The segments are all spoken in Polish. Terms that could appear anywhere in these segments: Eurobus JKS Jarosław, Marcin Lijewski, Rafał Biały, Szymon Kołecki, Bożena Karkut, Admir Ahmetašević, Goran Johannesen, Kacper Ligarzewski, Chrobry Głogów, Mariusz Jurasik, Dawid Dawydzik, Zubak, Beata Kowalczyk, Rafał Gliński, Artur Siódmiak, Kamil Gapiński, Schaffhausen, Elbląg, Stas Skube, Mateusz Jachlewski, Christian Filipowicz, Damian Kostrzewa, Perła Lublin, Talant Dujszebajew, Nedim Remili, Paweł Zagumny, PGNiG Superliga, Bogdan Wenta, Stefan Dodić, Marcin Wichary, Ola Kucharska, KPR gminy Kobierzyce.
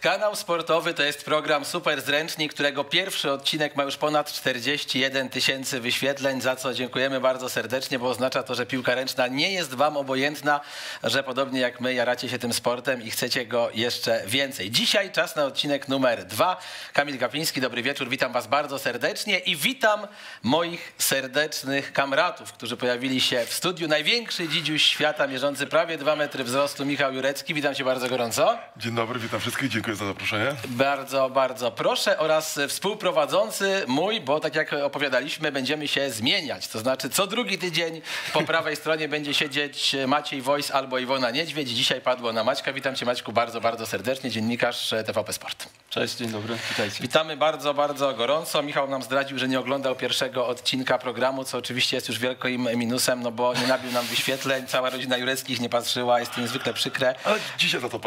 Kanał sportowy to jest program Super Zręczni, którego pierwszy odcinek ma już ponad 41 000 wyświetleń, za co dziękujemy bardzo serdecznie, bo oznacza to, że piłka ręczna nie jest wam obojętna, że podobnie jak my jaracie się tym sportem i chcecie go jeszcze więcej. Dzisiaj czas na odcinek numer 2. Kamil Gapiński, dobry wieczór, witam was bardzo serdecznie i witam moich serdecznych kamratów, którzy pojawili się w studiu. Największy dzidziuś świata, mierzący prawie 2 metry wzrostu, Michał Jurecki, witam cię bardzo gorąco. Dzień dobry, witam wszystkich, dziękuję za zaproszenie. Bardzo, bardzo proszę, oraz współprowadzący mój, bo tak jak opowiadaliśmy, będziemy się zmieniać. To znaczy co drugi tydzień po prawej stronie będzie siedzieć Maciej Wojs albo Iwona Niedźwiedź. Dzisiaj padło na Maćka. Witam cię, Maćku, bardzo, bardzo serdecznie, dziennikarz TVP Sport. Cześć, dzień dobry, witajcie. Witamy bardzo, bardzo gorąco. Michał nam zdradził, że nie oglądał pierwszego odcinka programu, co oczywiście jest już wielkim minusem, no bo nie nabił nam wyświetleń, cała rodzina Jureckich nie patrzyła, jest to niezwykle przykre. Ale dzisiaj za to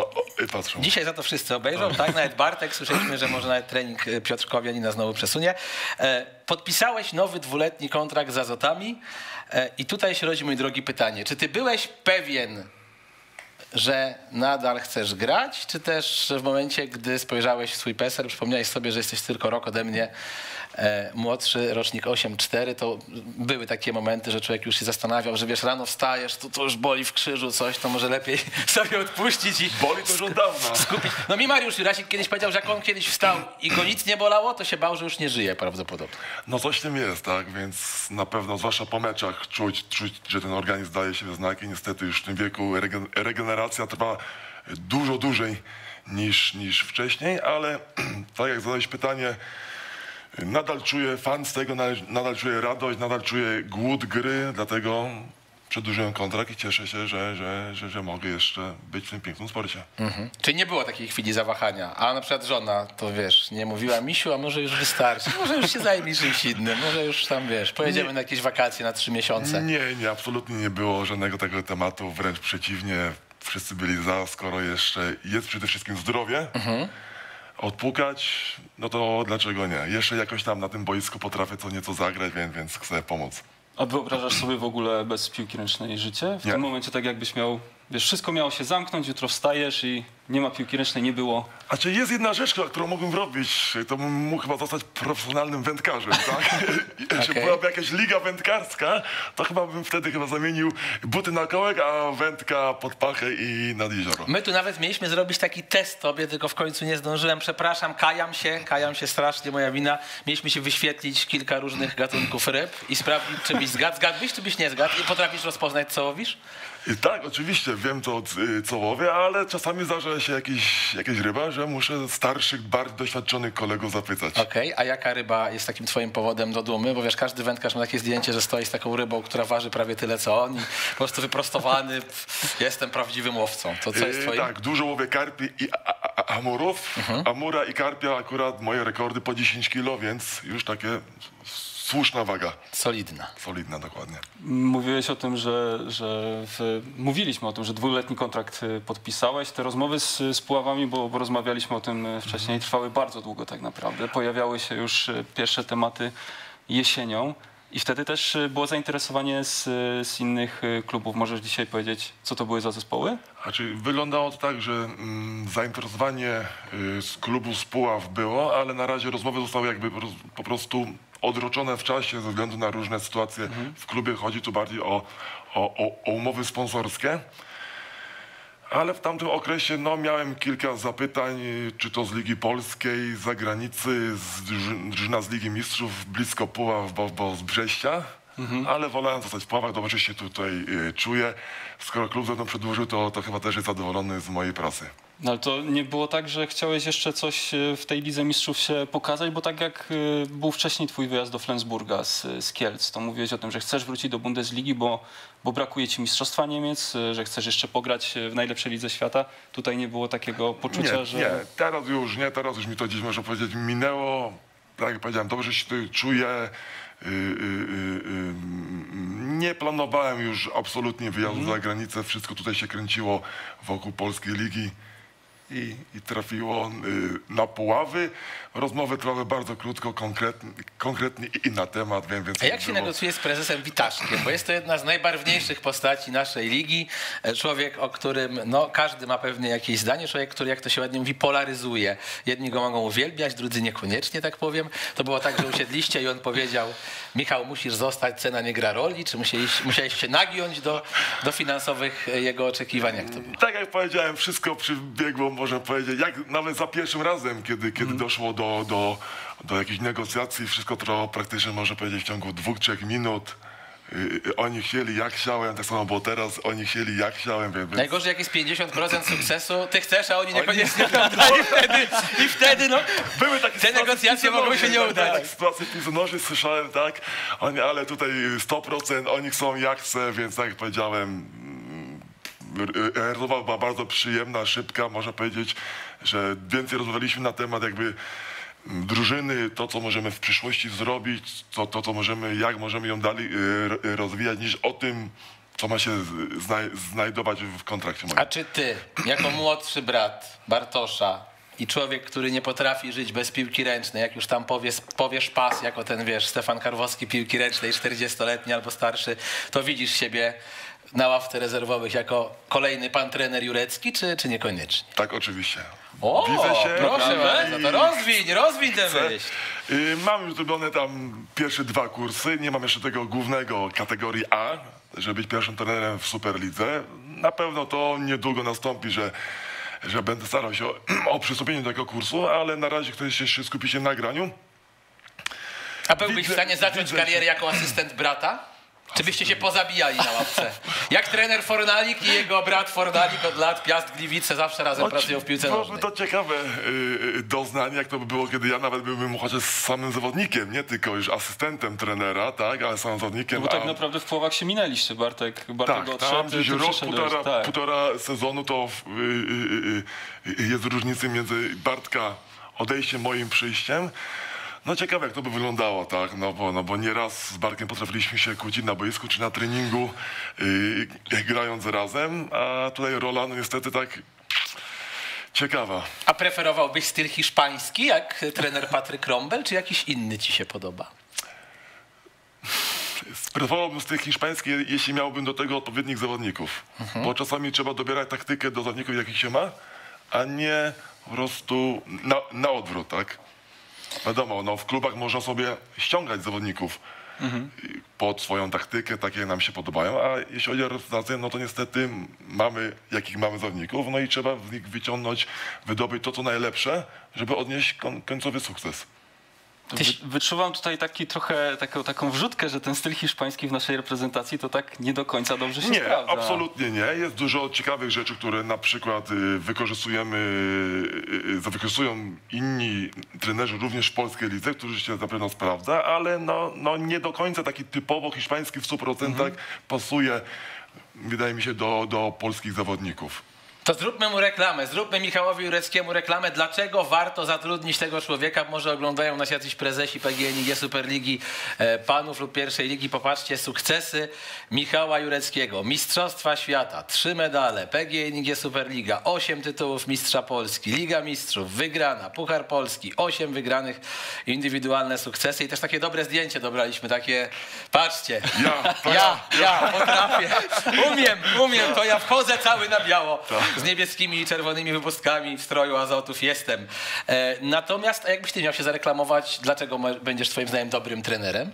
patrzą. Dzisiaj za to wszyscy obejrzą, tak? Nawet Bartek, słyszeliśmy, że może nawet trening Piotrkowianina znowu przesunie. Podpisałeś nowy 2-letni kontrakt z Azotami i tutaj się rodzi, mój drogi, pytanie. Czy ty byłeś pewien, że nadal chcesz grać, czy też w momencie, gdy spojrzałeś w swój PESEL, przypomniałeś sobie, że jesteś tylko rok ode mnie młodszy, rocznik 8-4, to były takie momenty, że człowiek już się zastanawiał, że wiesz, rano wstajesz, to już boli w krzyżu coś, to może lepiej sobie odpuścić i boli to już od dawna. Skupić. No mi Mariusz Jurasik kiedyś powiedział, że jak on kiedyś wstał i go nic nie bolało, to się bał, że już nie żyje prawdopodobnie. No coś w tym jest, tak, więc na pewno, zwłaszcza po meczach, czuć, że ten organizm daje się we znaki. Niestety już w tym wieku regeneracja trwa dużo dłużej niż wcześniej, ale tak jak zadałeś pytanie, nadal czuję fan z tego, nadal czuję radość, nadal czuję głód gry, dlatego przedłużyłem kontrakt i cieszę się, że mogę jeszcze być w tym pięknym sporcie. Mhm. Czyli nie było takiej chwili zawahania, a na przykład żona, to wiesz, nie mówiła: Misiu, a może już wystarczy, może już się zajmij czymś innym, może już tam, wiesz, pojedziemy na jakieś wakacje na 3 miesiące. Nie, absolutnie nie było żadnego tego tematu, wręcz przeciwnie, wszyscy byli za, skoro jeszcze jest przede wszystkim zdrowie. Mhm. Odpukać, no to dlaczego nie? Jeszcze jakoś tam na tym boisku potrafię co nieco zagrać, więc chcę pomóc. A wyobrażasz sobie w ogóle bez piłki ręcznej życie? W tym momencie tak jakbyś miał, wiesz, wszystko miało się zamknąć, jutro wstajesz i nie ma piłki ręcznej, nie było. A czy jest jedna rzecz, którą mógłbym robić, to bym mógł chyba zostać profesjonalnym wędkarzem, tak? Jeśli byłaby jakaś liga wędkarska, to chyba bym wtedy zamienił buty na kołek, a wędka pod pachę i nad jezioro. My tu nawet mieliśmy zrobić taki test tobie, tylko w końcu nie zdążyłem. Przepraszam, kajam się strasznie, moja wina. Mieliśmy się wyświetlić kilka różnych gatunków ryb i sprawdzić, czy byś zgadłbyś, czy byś nie zgadł, i potrafisz rozpoznać, co łowisz? I tak, oczywiście wiem, co łowię, ale czasami zdarza się jakaś ryba, że muszę starszych, bardziej doświadczonych kolegów zapytać. Okej, a jaka ryba jest takim twoim powodem do dumy? Bo wiesz, każdy wędkarz ma takie zdjęcie, że stoi z taką rybą, która waży prawie tyle, co on, i po prostu wyprostowany, jestem prawdziwym łowcą. To co jest twoim? Tak, dużo łowię karpi i amurów. Mhm. Amura i karpia, akurat moje rekordy po 10 kg, więc już takie... Słuszna waga. Solidna. Solidna, dokładnie. Mówiłeś o tym, mówiliśmy o tym, że 2-letni kontrakt podpisałeś. Te rozmowy z Puławami, bo rozmawialiśmy o tym wcześniej, trwały bardzo długo tak naprawdę. Pojawiały się już pierwsze tematy jesienią i wtedy też było zainteresowanie z innych klubów. Możesz dzisiaj powiedzieć, co to były za zespoły? Znaczy, wyglądało to tak, że zainteresowanie z klubu z Puław było, ale na razie rozmowy zostały jakby po prostu odroczone w czasie ze względu na różne sytuacje w klubie. Chodzi tu bardziej o umowy sponsorskie. Ale w tamtym okresie no, miałem kilka zapytań, czy to z Ligi Polskiej, z zagranicy, drużyna z Ligi Mistrzów, blisko Puław, bo z Brześcia. Ale wolałem zostać w Puławach, dobrze się tutaj czuję. Skoro klub ze mną przedłużył, to chyba też jest zadowolony z mojej pracy. No ale to nie było tak, że chciałeś jeszcze coś w tej Lidze Mistrzów się pokazać, bo tak jak był wcześniej twój wyjazd do Flensburga z Kielc, to mówiłeś o tym, że chcesz wrócić do Bundesligi, bo brakuje ci Mistrzostwa Niemiec, że chcesz jeszcze pograć w najlepszej Lidze Świata. Tutaj nie było takiego poczucia, że... Nie, teraz już mi to dziś, można powiedzieć, minęło. Tak jak powiedziałem, dobrze się tutaj czuję. Nie planowałem już absolutnie wyjazdu za granicę. Wszystko tutaj się kręciło wokół polskiej ligi. i trafiło na Puławy. Rozmowy trwały bardzo krótko, konkretnie i na temat. Wiem, więc a jak się negocjuje z prezesem Witaszkiem? Bo jest to jedna z najbarwniejszych postaci naszej ligi. Człowiek, o którym no, każdy ma pewnie jakieś zdanie. Człowiek, który, jak to się ładnie mówi, polaryzuje. Jedni go mogą uwielbiać, drudzy niekoniecznie, tak powiem. To było tak, że usiedliście i on powiedział: Michał, musisz zostać, cena nie gra roli. Czy musiałeś się nagiąć do finansowych jego oczekiwań? Jak to było? Tak jak powiedziałem, wszystko przybiegło, można powiedzieć, jak nawet za pierwszym razem, kiedy doszło do jakichś negocjacji. Wszystko trwało praktycznie, można powiedzieć, w ciągu 2–3 minut. Oni chcieli, jak chciałem, tak samo było teraz, oni chcieli, jak chciałem. Więc... Najgorzej, jak jest 50% sukcesu, ty chcesz, a oni niekoniecznie i wtedy no, były takie te negocjacje mogły się nie udać. Tak, sytuacje pisonorzy słyszałem, tak, oni, ale tutaj 100%, oni chcą, jak chcę, więc tak jak powiedziałem, rozmowa była bardzo przyjemna, szybka, można powiedzieć, że więcej rozmawialiśmy na temat jakby drużyny, to co możemy w przyszłości zrobić, to co możemy, jak możemy ją dalej rozwijać, niż o tym, co ma się znajdować w kontrakcie moim. A czy ty, jako młodszy brat Bartosza i człowiek, który nie potrafi żyć bez piłki ręcznej, jak już tam powiesz pas, jako ten, wiesz, Stefan Karwowski piłki ręcznej, 40-letni albo starszy, to widzisz siebie na ławce rezerwowych jako kolejny pan trener Jurecki, czy niekoniecznie? Tak, oczywiście. O, widzę się, proszę bardzo, to rozwiń ten myśl. Mam już zrobione tam pierwsze 2 kursy, nie mam jeszcze tego głównego kategorii A, żeby być pierwszym trenerem w Superlidze. Na pewno to niedługo nastąpi, że będę starał się o przystąpienie do tego kursu, ale na razie ktoś jeszcze skupi się na graniu. A byłbyś w stanie zacząć karierę jako asystent brata? Czy byście się pozabijali na ławce? Jak trener Fornalik i jego brat Fornalik od lat, Piast Gliwice, zawsze razem pracują w piłce nożnej. To ciekawe doznanie, jak to by było, kiedy ja nawet byłbym chociaż samym zawodnikiem, nie tylko już asystentem trenera, tak, ale samym zawodnikiem. No bo tak naprawdę w Puławach się minęliście, Bartek tak, odszedł, tam gdzieś rok, półtora sezonu to jest różnica między Bartka odejściem, moim przyjściem. No ciekawe, jak to by wyglądało, tak? No bo nieraz z Bartkiem potrafiliśmy się kłócić na boisku czy na treningu, grając razem, a tutaj rola no niestety tak ciekawa. A preferowałbyś styl hiszpański, jak trener Patryk Rombel, czy jakiś inny ci się podoba? Preferowałbym styl hiszpański, jeśli miałbym do tego odpowiednich zawodników. Bo czasami trzeba dobierać taktykę do zawodników, jakich się ma, a nie po prostu na odwrót, tak? Wiadomo, no w klubach można sobie ściągać zawodników pod swoją taktykę, takie nam się podobają, a jeśli chodzi o reprezentację, no to niestety mamy, jakich mamy zawodników, no i trzeba z nich wyciągnąć, wydobyć to, co najlepsze, żeby odnieść końcowy sukces. Wyczuwam tutaj taką wrzutkę, że ten styl hiszpański w naszej reprezentacji to tak nie do końca dobrze się sprawdza. Nie, absolutnie nie. Jest dużo ciekawych rzeczy, które na przykład wykorzystują inni trenerzy również w polskiej lidze, którzy się zapewne sprawdza, ale no nie do końca taki typowo hiszpański w 100% pasuje, wydaje mi się, do polskich zawodników. To zróbmy mu reklamę, zróbmy Michałowi Jureckiemu reklamę, dlaczego warto zatrudnić tego człowieka. Może oglądają nas jacyś prezesi PGNiG Superligi Panów lub pierwszej ligi. Popatrzcie, sukcesy Michała Jureckiego. Mistrzostwa Świata, 3 medale, PGNiG Superliga, 8 tytułów Mistrza Polski, Liga Mistrzów, wygrana, Puchar Polski, 8 wygranych, indywidualne sukcesy. I też takie dobre zdjęcie dobraliśmy, takie, patrzcie, ja potrafię, umiem, to ja wchodzę cały na biało. Z niebieskimi i czerwonymi wypustkami w stroju Azotów jestem. Natomiast, a jakbyś ty miał się zareklamować, dlaczego będziesz twoim zdaniem dobrym trenerem?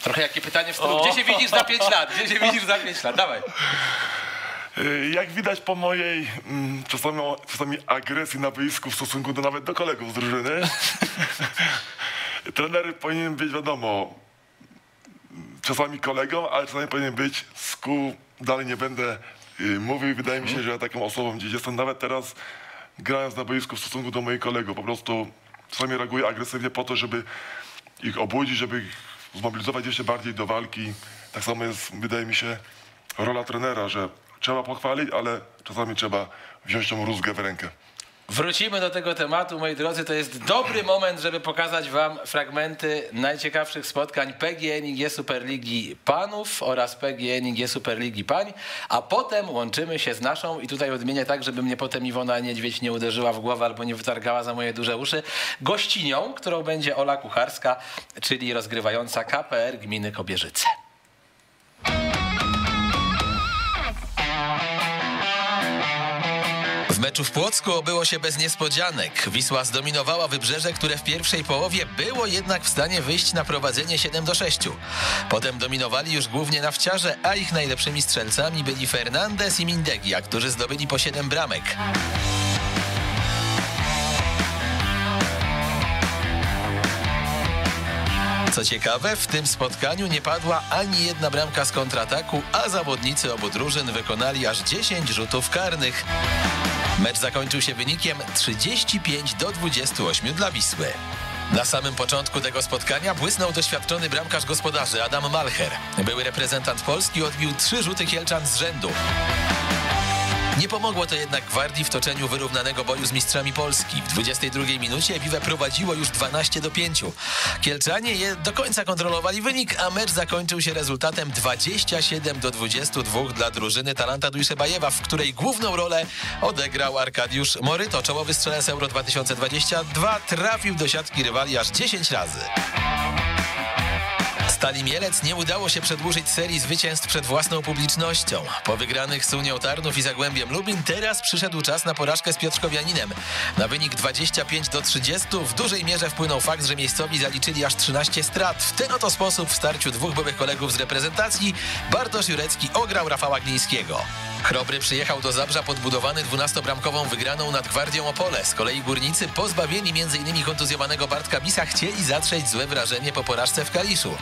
Trochę jakie pytanie w stylu, gdzie się widzisz za 5 lat? Gdzie się widzisz za 5 lat? Dawaj. Jak widać po mojej czasami agresji na boisku w stosunku do nawet do kolegów z drużyny, trener powinien być, wiadomo, czasami kolegą, ale czasami powinien być z kół, dalej nie będę mówił. Wydaje mi się, że ja taką osobą gdzieś jestem, nawet teraz grając na boisku w stosunku do moich kolegów. Po prostu czasami reaguję agresywnie po to, żeby ich obudzić, żeby ich zmobilizować jeszcze bardziej do walki. Tak samo jest, wydaje mi się, rola trenera, że trzeba pochwalić, ale czasami trzeba wziąć tą rózgę w rękę. Wrócimy do tego tematu, moi drodzy. To jest dobry moment, żeby pokazać wam fragmenty najciekawszych spotkań PGNiG Superligi Panów oraz PGNiG Superligi Pań, a potem łączymy się z naszą, i tutaj odmienię tak, żeby mnie potem Iwona Niedźwiedź nie uderzyła w głowę albo nie wytargała za moje duże uszy, gościnią, którą będzie Ola Kucharska, czyli rozgrywająca KPR gminy Kobierzyce. W meczu w Płocku obyło się bez niespodzianek. Wisła zdominowała Wybrzeże, które w pierwszej połowie było jednak w stanie wyjść na prowadzenie 7-6. Potem dominowali już głównie nawciarze, a ich najlepszymi strzelcami byli Fernandez i Mindegia, którzy zdobyli po 7 bramek. Co ciekawe, w tym spotkaniu nie padła ani jedna bramka z kontrataku, a zawodnicy obu drużyn wykonali aż 10 rzutów karnych. Mecz zakończył się wynikiem 35-28 dla Wisły. Na samym początku tego spotkania błysnął doświadczony bramkarz gospodarzy Adam Malcher. Były reprezentant Polski odbił 3 rzuty Kielczan z rzędu. Nie pomogło to jednak Gwardii w toczeniu wyrównanego boju z mistrzami Polski. W 22 minucie Vive prowadziło już 12-5. Kielczanie do końca kontrolowali wynik, a mecz zakończył się rezultatem 27-22 dla drużyny Talanta Dujszebajewa, w której główną rolę odegrał Arkadiusz Moryto. Czołowy strzelec Euro 2022 trafił do siatki rywali aż 10 razy. Stali Mielec nie udało się przedłużyć serii zwycięstw przed własną publicznością. Po wygranych z Unią Tarnów i Zagłębiem Lubin teraz przyszedł czas na porażkę z Piotrkowianinem. Na wynik 25-30 w dużej mierze wpłynął fakt, że miejscowi zaliczyli aż 13 strat. W ten oto sposób w starciu dwóch byłych kolegów z reprezentacji Bartosz Jurecki ograł Rafała Glińskiego. Chrobry przyjechał do Zabrza podbudowany 12-bramkową wygraną nad Gwardią Opole. Z kolei górnicy, pozbawieni m.in. kontuzjowanego Bartka Bisa, chcieli zatrzeć złe wrażenie po porażce w Kaliszu.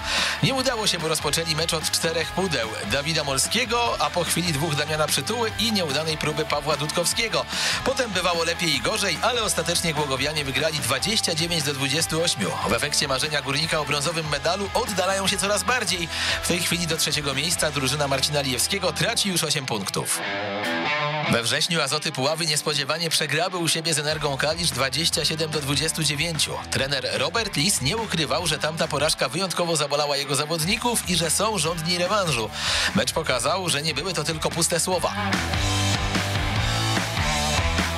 Nie udało się, bo rozpoczęli mecz od 4 pudeł Dawida Molskiego, a po chwili 2 Damiana Przytuły i nieudanej próby Pawła Dudkowskiego. Potem bywało lepiej i gorzej, ale ostatecznie Głogowianie wygrali 29-28. W efekcie marzenia Górnika o brązowym medalu oddalają się coraz bardziej. W tej chwili do 3. miejsca drużyna Marcina Lijewskiego traci już 8 punktów. We wrześniu Azoty Puławy niespodziewanie przegrały u siebie z Energą Kalisz 27-29. Trener Robert Lis nie ukrywał, że tamta porażka wyjątkowo zabolała jego zawodników i że są żądni rewanżu. Mecz pokazał, że nie były to tylko puste słowa.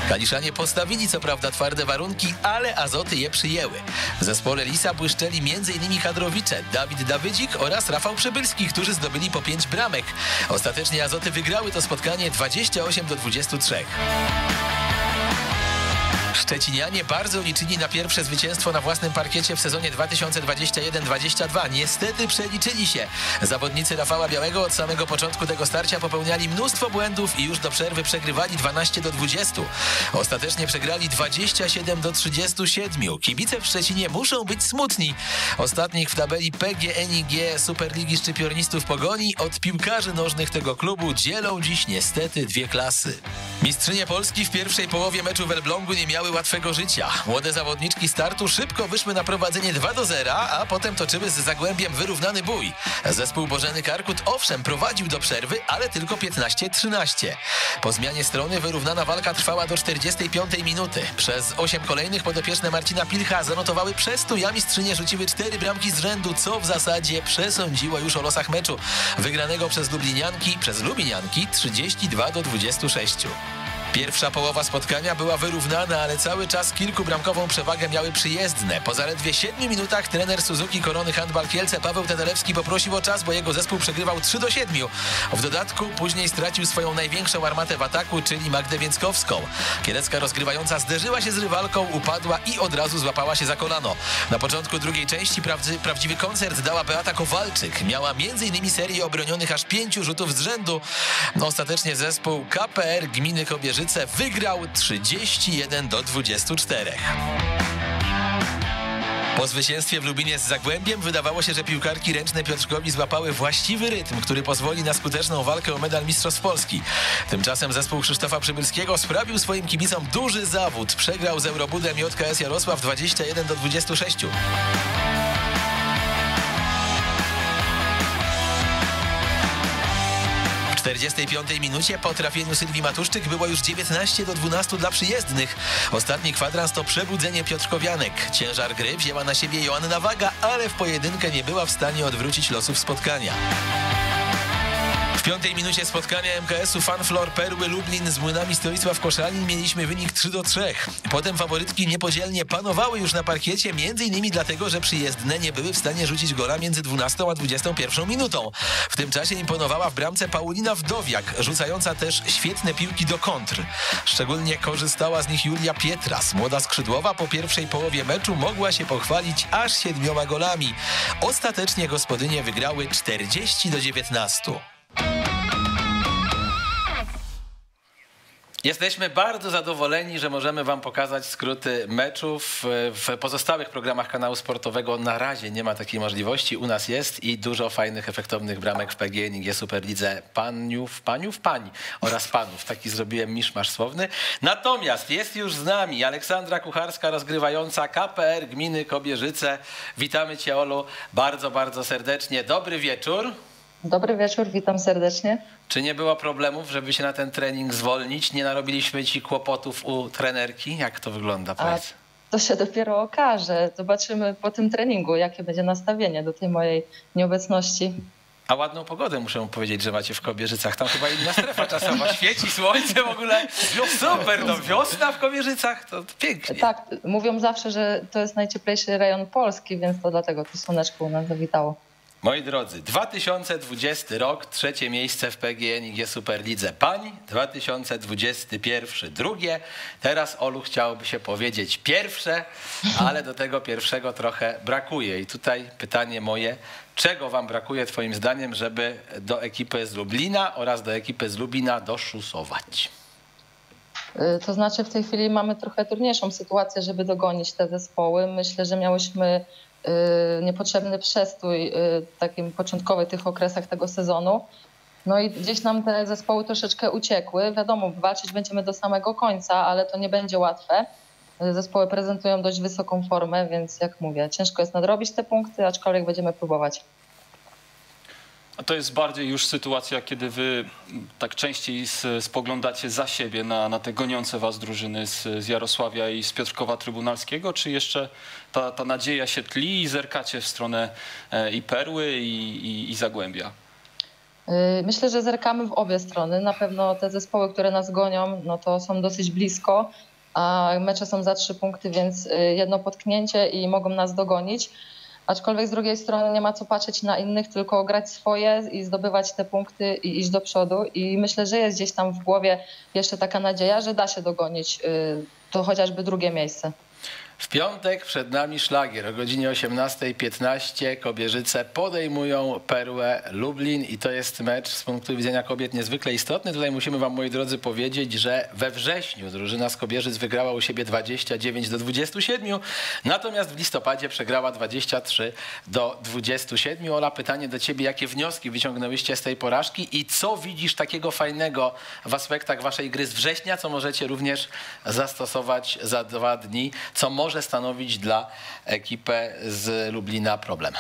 Kaliszanie postawili co prawda twarde warunki, ale Azoty je przyjęły. W zespole Lisa błyszczeli m.in. kadrowicze Dawid Dawydzik oraz Rafał Przybylski, którzy zdobyli po 5 bramek. Ostatecznie Azoty wygrały to spotkanie 28-23. Szczecinianie bardzo liczyli na pierwsze zwycięstwo na własnym parkiecie w sezonie 2021-22. Niestety przeliczyli się. Zawodnicy Rafała Białego od samego początku tego starcia popełniali mnóstwo błędów i już do przerwy przegrywali 12-20. Ostatecznie przegrali 27-37. Kibice w Szczecinie muszą być smutni. Ostatnich w tabeli PGNiG Superligi Szczypiornistów Pogoni od piłkarzy nożnych tego klubu dzielą dziś niestety 2 klasy. Mistrzynie Polski w pierwszej połowie meczu w Elblągu nie miały łatwego życia. Młode zawodniczki startu szybko wyszły na prowadzenie 2-0, a potem toczyły z Zagłębiem wyrównany bój. Zespół Bożeny Karkut owszem prowadził do przerwy, ale tylko 15-13. Po zmianie strony wyrównana walka trwała do 45 minuty. Przez 8 kolejnych podopieczne Marcina Pilcha zanotowały przestój, a mistrzynie rzuciły 4 bramki z rzędu, co w zasadzie przesądziło już o losach meczu, wygranego przez Lubinianki 32-26. Pierwsza połowa spotkania była wyrównana, ale cały czas kilkubramkową przewagę miały przyjezdne. Po zaledwie 7 minutach trener Suzuki Korony Handball Kielce Paweł Tetelewski poprosił o czas, bo jego zespół przegrywał 3-7. W dodatku później stracił swoją największą armatę w ataku, czyli Magdę Więckowską. Kielecka rozgrywająca zderzyła się z rywalką, upadła i od razu złapała się za kolano. Na początku drugiej części prawdziwy koncert dała Beata Kowalczyk. Miała m.in. serię obronionych aż 5 rzutów z rzędu. Ostatecznie zespół KPR gminy Kobierzyce wygrał 31-24. Po zwycięstwie w Lubinie z Zagłębiem wydawało się, że piłkarki ręczne Piotrkowi złapały właściwy rytm, który pozwoli na skuteczną walkę o medal Mistrzostw Polski. Tymczasem zespół Krzysztofa Przybylskiego sprawił swoim kibicom duży zawód. Przegrał z Eurobudem JKS Jarosław 21-26. W 45. minucie po trafieniu Sylwii Matuszczyk było już 19 do 12 dla przyjezdnych. Ostatni kwadrans to przebudzenie piotrkowianek. Ciężar gry wzięła na siebie Joanna Waga, ale w pojedynkę nie była w stanie odwrócić losów spotkania. W 5. minucie spotkania MKS-u Fanflor Perły Lublin z Młynami Stolicław Koszalin mieliśmy wynik 3-3. Potem faworytki niepodzielnie panowały już na parkiecie, m.in. dlatego, że przyjezdne nie były w stanie rzucić gola między 12 a 21 minutą. W tym czasie imponowała w bramce Paulina Wdowiak, rzucająca też świetne piłki do kontr. Szczególnie korzystała z nich Julia Pietras. Młoda skrzydłowa po pierwszej połowie meczu mogła się pochwalić aż 7 golami. Ostatecznie gospodynie wygrały 40-19. Jesteśmy bardzo zadowoleni, że możemy wam pokazać skróty meczów. W pozostałych programach kanału sportowego na razie nie ma takiej możliwości. U nas jest i dużo fajnych, efektownych bramek w PGNiG Superlidze pań oraz panów. Taki zrobiłem miszmasz słowny. Natomiast jest już z nami Aleksandra Kucharska, rozgrywająca KPR gminy Kobierzyce. Witamy cię, Olu, bardzo, bardzo serdecznie. Dobry wieczór. Dobry wieczór, witam serdecznie. Czy nie było problemów, żeby się na ten trening zwolnić? Nie narobiliśmy ci kłopotów u trenerki? Jak to wygląda? Powiedz. To się dopiero okaże. Zobaczymy po tym treningu, jakie będzie nastawienie do tej mojej nieobecności. A ładną pogodę muszę powiedzieć, że macie w Kobierzycach. Tam chyba inna strefa czasowa, świeci słońce w ogóle. Super, no wiosna w Kobierzycach, to pięknie. Tak, mówią zawsze, że to jest najcieplejszy rejon Polski, więc to dlatego to słoneczko u nas zawitało. Moi drodzy, 2020 rok, 3. miejsce w PGNiG Superlidze pań, 2021 drugie. Teraz, Olu, chciałoby się powiedzieć pierwsze, ale do tego pierwszego trochę brakuje. I tutaj pytanie moje, czego wam brakuje twoim zdaniem, żeby do ekipy z Lublina oraz do ekipy z Lubina doszusować? To znaczy w tej chwili mamy trochę trudniejszą sytuację, żeby dogonić te zespoły. Myślę, że miałyśmy niepotrzebny przestój w takim początkowych tych okresach tego sezonu. No i gdzieś nam te zespoły troszeczkę uciekły. Wiadomo, walczyć będziemy do samego końca, ale to nie będzie łatwe. Zespoły prezentują dość wysoką formę, więc jak mówię, ciężko jest nadrobić te punkty, aczkolwiek będziemy próbować. A to jest bardziej już sytuacja, kiedy wy tak częściej spoglądacie za siebie na te goniące was drużyny z Jarosławia i z Piotrkowa Trybunalskiego, czy jeszcze ta nadzieja się tli i zerkacie w stronę i Perły, i Zagłębia? Myślę, że zerkamy w obie strony. Na pewno te zespoły, które nas gonią, no to są dosyć blisko, a mecze są za 3 punkty, więc jedno potknięcie i mogą nas dogonić. Aczkolwiek z drugiej strony nie ma co patrzeć na innych, tylko grać swoje i zdobywać te punkty i iść do przodu. I myślę, że jest gdzieś tam w głowie jeszcze taka nadzieja, że da się dogonić to chociażby drugie miejsce. W piątek przed nami szlagier. O godzinie 18:15 Kobierzyce podejmują Perłę Lublin i to jest mecz z punktu widzenia kobiet niezwykle istotny. Tutaj musimy wam, moi drodzy, powiedzieć, że we wrześniu drużyna z Kobierzyc wygrała u siebie 29-27, natomiast w listopadzie przegrała 23-27. Ola, pytanie do ciebie, jakie wnioski wyciągnęłyście z tej porażki i co widzisz takiego fajnego w aspektach waszej gry z września, co możecie również zastosować za 2 dni, co może stanowić dla ekipy z Lublina problem?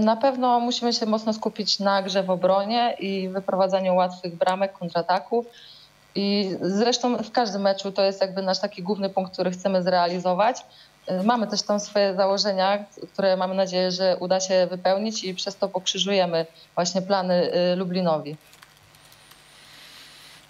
Na pewno musimy się mocno skupić na grze w obronie i wyprowadzaniu łatwych bramek, kontrataków. I zresztą w każdym meczu to jest jakby nasz taki główny punkt, który chcemy zrealizować. Mamy też tam swoje założenia, które mamy nadzieję, że uda się wypełnić i przez to pokrzyżujemy właśnie plany Lublinowi.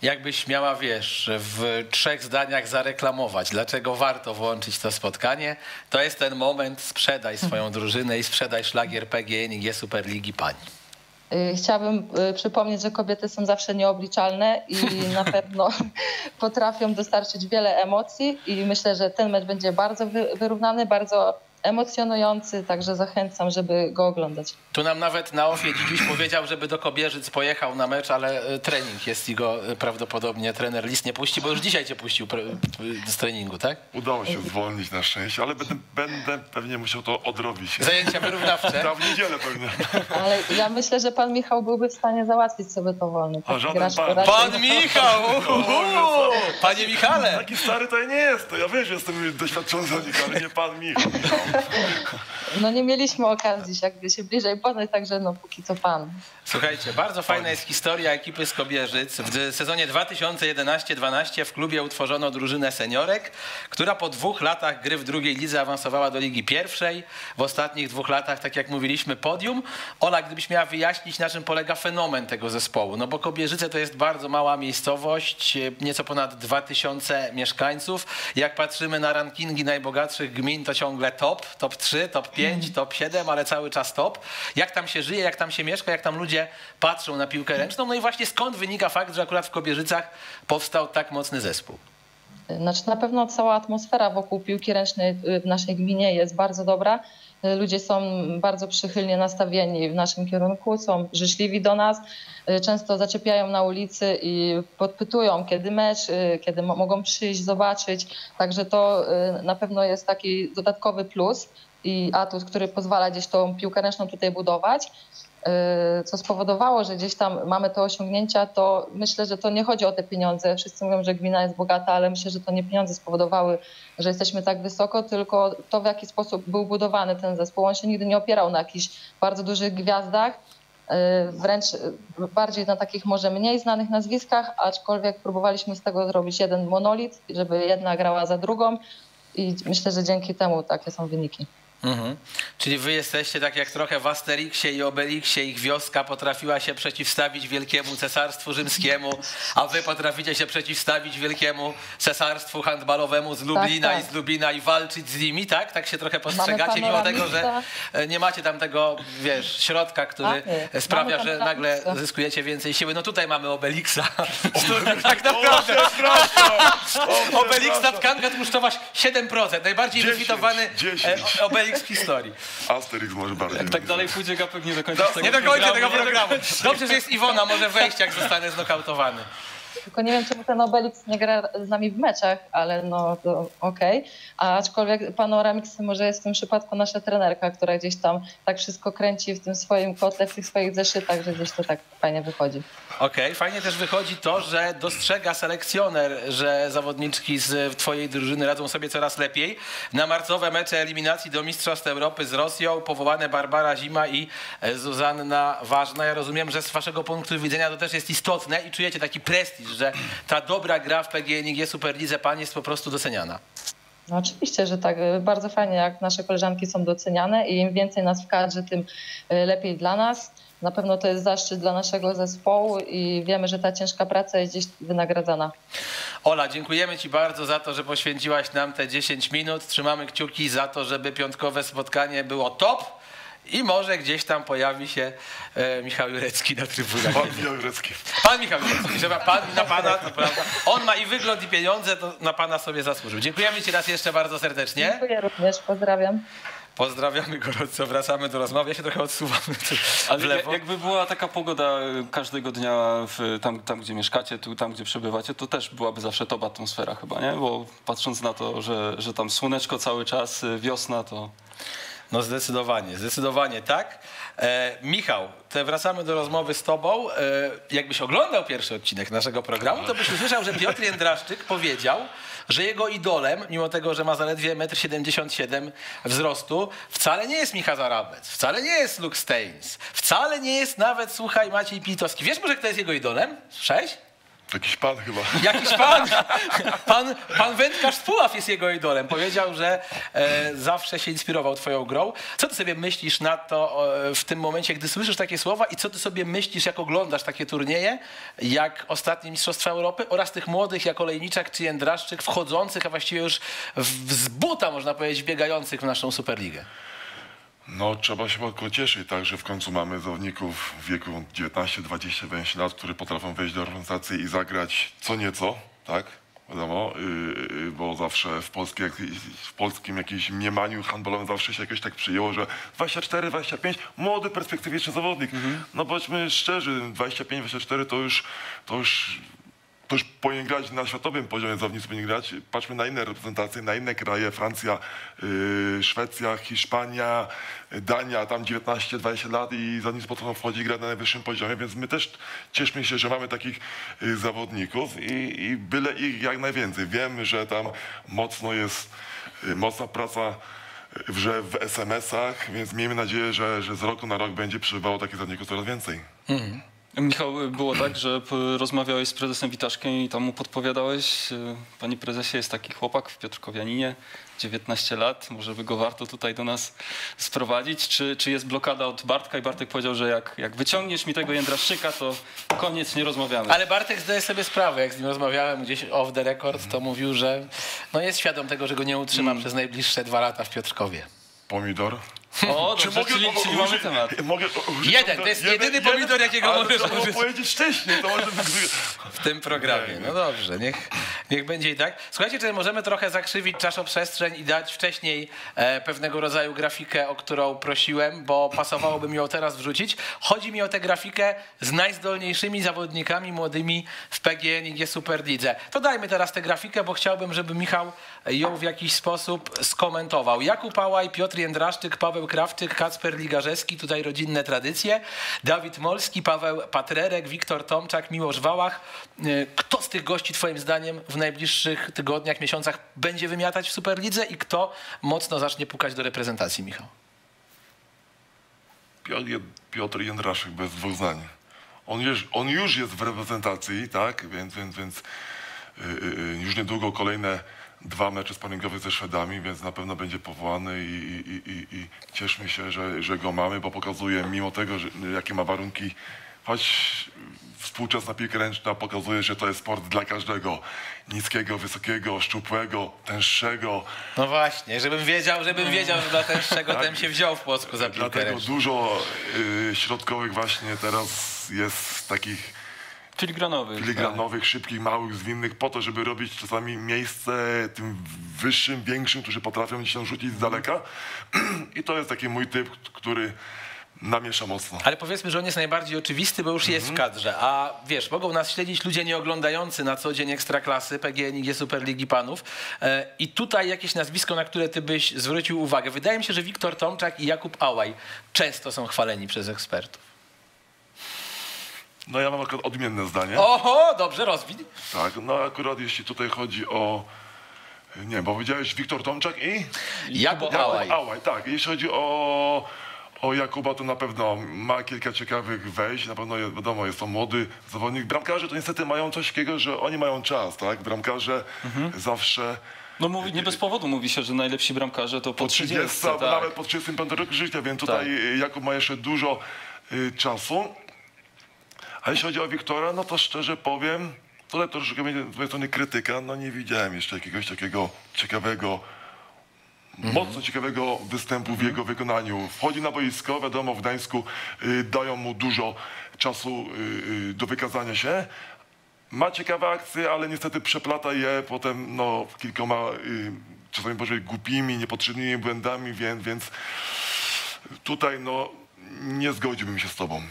Jakbyś miała, wiesz, w 3 zdaniach zareklamować, dlaczego warto włączyć to spotkanie, to jest ten moment, sprzedaj swoją drużynę i sprzedaj szlagier PGNiG Superligi pań. Chciałabym przypomnieć, że kobiety są zawsze nieobliczalne i na pewno potrafią dostarczyć wiele emocji i myślę, że ten mecz będzie bardzo wyrównany, bardzo emocjonujący, także zachęcam, żeby go oglądać. Tu nam nawet na ofie dziś powiedział, żeby do Kobierzyc pojechał na mecz, ale trening jest i go prawdopodobnie trener Lis nie puści, bo już dzisiaj cię puścił z treningu, tak? Udało się zwolnić na szczęście, ale będę pewnie musiał to odrobić. Zajęcia wyrównawcze. Tam w niedzielę pewnie. Ale ja myślę, że pan Michał byłby w stanie załatwić sobie to wolno. Pan Michał! Panie Michale! Taki stary to ja nie jestem, ja wiem, że jestem doświadczony, ale nie pan Michał. no nie mieliśmy okazji się bliżej poznać, także no póki co pan. Słuchajcie, bardzo fajna jest historia ekipy z Kobierzyc. W sezonie 2011-12 w klubie utworzono drużynę seniorek, która po 2 latach gry w drugiej lidze awansowała do Ligi Pierwszej. W ostatnich 2 latach, tak jak mówiliśmy, podium. Ola, gdybyś miała wyjaśnić, na czym polega fenomen tego zespołu, no bo Kobierzyce to jest bardzo mała miejscowość, nieco ponad 2000 mieszkańców. Jak patrzymy na rankingi najbogatszych gmin, to ciągle top 3, top 5, top 7, ale cały czas top. Jak tam się żyje, jak tam się mieszka, jak tam ludzie patrzą na piłkę ręczną, no i właśnie skąd wynika fakt, że akurat w Kobierzycach powstał tak mocny zespół? Znaczy, na pewno cała atmosfera wokół piłki ręcznej w naszej gminie jest bardzo dobra. Ludzie są bardzo przychylnie nastawieni w naszym kierunku, są życzliwi do nas, często zaczepiają na ulicy i podpytują, kiedy mecz, kiedy mogą przyjść, zobaczyć. Także to na pewno jest taki dodatkowy plus i atut, który pozwala gdzieś tą piłkę ręczną tutaj budować. Co spowodowało, że gdzieś tam mamy te osiągnięcia, to myślę, że to nie chodzi o te pieniądze. Wszyscy mówią, że gmina jest bogata, ale myślę, że to nie pieniądze spowodowały, że jesteśmy tak wysoko, tylko to, w jaki sposób był budowany ten zespół. On się nigdy nie opierał na jakichś bardzo dużych gwiazdach, wręcz bardziej na takich może mniej znanych nazwiskach, aczkolwiek próbowaliśmy z tego zrobić jeden monolit, żeby jedna grała za drugą i myślę, że dzięki temu takie są wyniki. Mhm. Czyli wy jesteście tak jak trochę w Asterixie i Obelixie, ich wioska potrafiła się przeciwstawić wielkiemu cesarstwu rzymskiemu, a wy potraficie się przeciwstawić wielkiemu cesarstwu handbalowemu z Lublina, tak, tak. I z Lubina i walczyć z nimi, tak? Tak się trochę postrzegacie, mimo tego, że nie macie tam tego, wiesz, środka, który sprawia, że nagle zyskujecie więcej siły. No tutaj mamy Obelixa, który tak naprawdę... Obelixa, tkanka tłuszczowa 7%, najbardziej wyfitowany Obelix w historii. Asterix może bardziej. Jak tak dalej pójdzie, ja pewnie do końca nie dokończę tego programu. Dobrze, że jest Iwona, może wejść, jak zostanę znokautowany. Tylko nie wiem, czemu ten Obelix nie gra z nami w meczach, ale no to okej. Aczkolwiek paną Ramixem może jest w tym przypadku nasza trenerka, która gdzieś tam tak wszystko kręci w tym swoim kotle, w tych swoich zeszytach, że gdzieś to tak fajnie wychodzi. Okej, fajnie też wychodzi to, że dostrzega selekcjoner, że zawodniczki z twojej drużyny radzą sobie coraz lepiej. Na marcowe mecze eliminacji do Mistrzostw Europy z Rosją powołane Barbara Zima i Zuzanna Ważna. Ja rozumiem, że z waszego punktu widzenia to też jest istotne i czujecie taki prestiż, że ta dobra gra w PGNiG Superlidze pani jest po prostu doceniana. No oczywiście, że tak. Bardzo fajnie, jak nasze koleżanki są doceniane i im więcej nas w kadrze, tym lepiej dla nas. Na pewno to jest zaszczyt dla naszego zespołu i wiemy, że ta ciężka praca jest gdzieś wynagradzana. Ola, dziękujemy ci bardzo za to, że poświęciłaś nam te 10 minut. Trzymamy kciuki za to, żeby piątkowe spotkanie było top. I może gdzieś tam pojawi się Michał Jurecki na trybunach. Pan Michał Jurecki, żeby pan na pana, to prawda. On ma i wygląd, i pieniądze, to na pana sobie zasłużył. Dziękujemy ci raz jeszcze bardzo serdecznie. Dziękuję również, pozdrawiam. Pozdrawiamy gorąco, wracamy do rozmowy. Ja się trochę odsuwam w lewo. Jakby była taka pogoda każdego dnia tam, gdzie mieszkacie, tam, gdzie przebywacie, to też byłaby zawsze top atmosfera chyba, nie? Bo patrząc na to, że tam słoneczko cały czas, wiosna, to... No zdecydowanie, zdecydowanie tak. Michał, wracamy do rozmowy z tobą. Jakbyś oglądał pierwszy odcinek naszego programu, to byś usłyszał, że Piotr Jędraszczyk powiedział, że jego idolem, mimo tego, że ma zaledwie 1,77 m wzrostu, wcale nie jest Michał Zarabec, wcale nie jest Luke Steins, wcale nie jest nawet, słuchaj, Maciej Pitowski. Wiesz może, kto jest jego idolem? Sześć? Jakiś pan chyba. Jakiś pan Wędkarz z Puław jest jego idolem. Powiedział, że zawsze się inspirował twoją grą. Co ty sobie myślisz na to w tym momencie, gdy słyszysz takie słowa i co ty sobie myślisz, jak oglądasz takie turnieje, jak ostatnie Mistrzostwa Europy oraz tych młodych, jak Olejniczak czy Jędraszczyk, wchodzących, a właściwie już z buta, można powiedzieć, biegających w naszą Superligę? No trzeba się tylko cieszyć, tak, że w końcu mamy zawodników w wieku 19-20 lat, którzy potrafią wejść do reprezentacji i zagrać co nieco, tak, wiadomo, bo zawsze w polskim jakimś mniemaniu handballowym zawsze się jakoś tak przyjęło, że 24-25, młody, perspektywiczny zawodnik. No bądźmy szczerzy, 25-24 to już powinien grać na światowym poziomie, zawodnicy powinien grać. Patrzmy na inne reprezentacje, na inne kraje, Francja, Szwecja, Hiszpania, Dania, tam 19-20 lat i zawodnicy potem wchodzi i gra na najwyższym poziomie, więc my też cieszymy się, że mamy takich zawodników i byle ich jak najwięcej. Wiemy, że tam mocna praca w SMS-ach, więc miejmy nadzieję, że z roku na rok będzie przybywało takich zawodników coraz więcej. Mhm. Michał, było tak, że rozmawiałeś z prezesem Witaszkiem i tam mu podpowiadałeś: panie prezesie, jest taki chłopak w Piotrkowianinie, 19 lat, może by go warto tutaj do nas sprowadzić. Czy jest blokada od Bartka? I Bartek powiedział, że jak wyciągniesz mi tego Jędraszczyka, to koniec, nie rozmawiamy. Ale Bartek zdaje sobie sprawę, jak z nim rozmawiałem gdzieś off the record, to mówił, że no jest świadom tego, że go nie utrzyma przez najbliższe 2 lata w Piotrkowie. Pomidor? O, dobrze, czyli mamy temat. Jeden, to jest jedyny pomidor, jakiego możesz użyć. Powiedzieć wcześniej, to może w tym programie. No dobrze, niech będzie i tak. Słuchajcie, czy możemy trochę zakrzywić czasoprzestrzeń i dać wcześniej pewnego rodzaju grafikę, o którą prosiłem, bo pasowałoby mi ją teraz wrzucić. Chodzi mi o tę grafikę z najzdolniejszymi zawodnikami młodymi w PGNiG Superlidze. To dajmy teraz tę grafikę, bo chciałbym, żeby Michał ją w jakiś sposób skomentował. Jakub Ałaj, Piotr Jędraszczyk, Paweł Krawczyk, Kacper Ligarzewski, tutaj rodzinne tradycje, Dawid Molski, Paweł Patrerek, Wiktor Tomczak, Miłosz Wałach. Kto z tych gości twoim zdaniem w najbliższych tygodniach, miesiącach będzie wymiatać w Superlidze i kto mocno zacznie pukać do reprezentacji, Michał? Piotr Jędraszek bez dwóch zdań. On już jest w reprezentacji, tak? Więc już niedługo kolejne 2 mecze sparingowe ze Szwedami, więc na pewno będzie powołany i cieszmy się, że go mamy, bo pokazuje, mimo tego, jakie ma warunki, choć współczesna piłka ręczna pokazuje, że to jest sport dla każdego. Niskiego, wysokiego, szczupłego, tęższego. No właśnie, żebym wiedział, że dla tęższego ten się wziął w Płocku za piłkę ręczną. Dlatego dużo środkowych właśnie teraz jest takich filigranowych, tak, szybkich, małych, zwinnych, po to, żeby robić czasami miejsce tym wyższym, większym, którzy potrafią się rzucić z daleka. I to jest taki mój typ, który namiesza mocno. Ale powiedzmy, że on jest najbardziej oczywisty, bo już jest w kadrze. A wiesz, mogą nas śledzić ludzie nie oglądający na co dzień Ekstraklasy, PGNiG Superligi Panów. I tutaj jakieś nazwisko, na które ty byś zwrócił uwagę. Wydaje mi się, że Wiktor Tomczak i Jakub Ałaj często są chwaleni przez ekspertów. No ja mam akurat odmienne zdanie. Oho, dobrze, rozwin. Tak, no akurat jeśli tutaj chodzi o... Nie, bo powiedziałeś Wiktor Tomczak i... Jakub Ałaj. Tak, jeśli chodzi o Jakuba, to na pewno ma kilka ciekawych wejść. Na pewno wiadomo, jest to młody zawodnik. Bramkarze to niestety mają coś takiego, że oni mają czas, tak? Bramkarze zawsze... No mówi, nie bez powodu mówi się, że najlepsi bramkarze to po 30, tak, nawet po 35 roku życia, więc tutaj tak, Jakub ma jeszcze dużo czasu. A jeśli chodzi o Wiktora, no to szczerze powiem, tutaj troszeczkę będzie z mojej strony krytyka, no nie widziałem jeszcze jakiegoś takiego ciekawego, mocno ciekawego występu w jego wykonaniu. Wchodzi na boisko, wiadomo, w Gdańsku dają mu dużo czasu do wykazania się. Ma ciekawe akcje, ale niestety przeplata je potem no, kilkoma czasami głupimi, niepotrzebnymi błędami, więc tutaj no... Nie zgodziłbym się z tobą.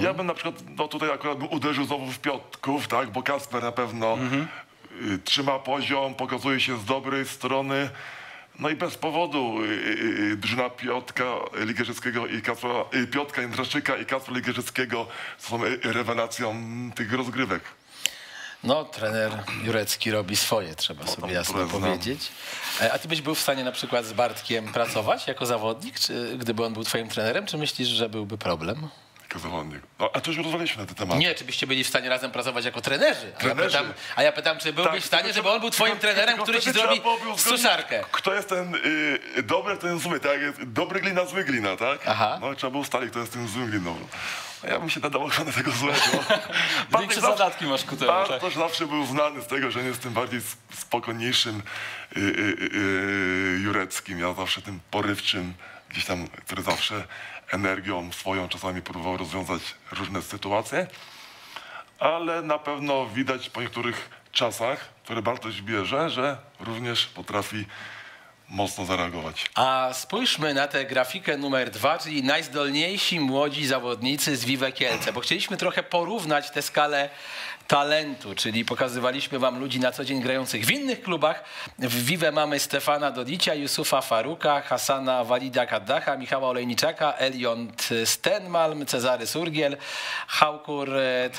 Ja bym na przykład, no tutaj akurat uderzył znowu w Piotrków, tak, bo Kasper na pewno trzyma poziom, pokazuje się z dobrej strony. No i bez powodu drużyna Piotka Ligerzyckiego i Kaspra, Piotka Jędraszczyka i Kaspra Ligerzyckiego są rewelacją tych rozgrywek. No, trener Jurecki robi swoje, trzeba sobie jasno powiedzieć. A ty byś był w stanie na przykład z Bartkiem pracować jako zawodnik, czy gdyby on był twoim trenerem, czy myślisz, że byłby problem? Jako zawodnik. A to już rozmawialiśmy na ten temat. Nie, czy byście byli w stanie razem pracować jako trenerzy? A ja pytam, czy byłbyś w stanie, żeby on był twoim trenerem, który ci zrobi suszarkę? Kto jest ten dobry, ten zły, tak? Dobry glina, zły glina, tak? Aha. No trzeba było ustalić, kto jest tym złym gliną. Ja bym się nadał ochronę tego złego. Większe zadatki masz ku temu. Bartosz zawsze był znany z tego, że nie jest tym bardziej spokojniejszym Jureckim. Ja zawsze tym porywczym, gdzieś tam, który zawsze energią swoją czasami próbował rozwiązać różne sytuacje. Ale na pewno widać po niektórych czasach, które Bartosz bierze, że również potrafi mocno zareagować. A spójrzmy na tę grafikę numer 2, czyli najzdolniejsi młodzi zawodnicy z Vive Kielce, bo chcieliśmy trochę porównać tę skalę talentu, czyli pokazywaliśmy wam ludzi na co dzień grających w innych klubach. W Vive mamy Stefana Dodicia, Jusufa Faruka, Hasana Walida-Kaddacha, Michała Olejniczaka, Eliont Stenmalm, Cezary Surgiel, Haukur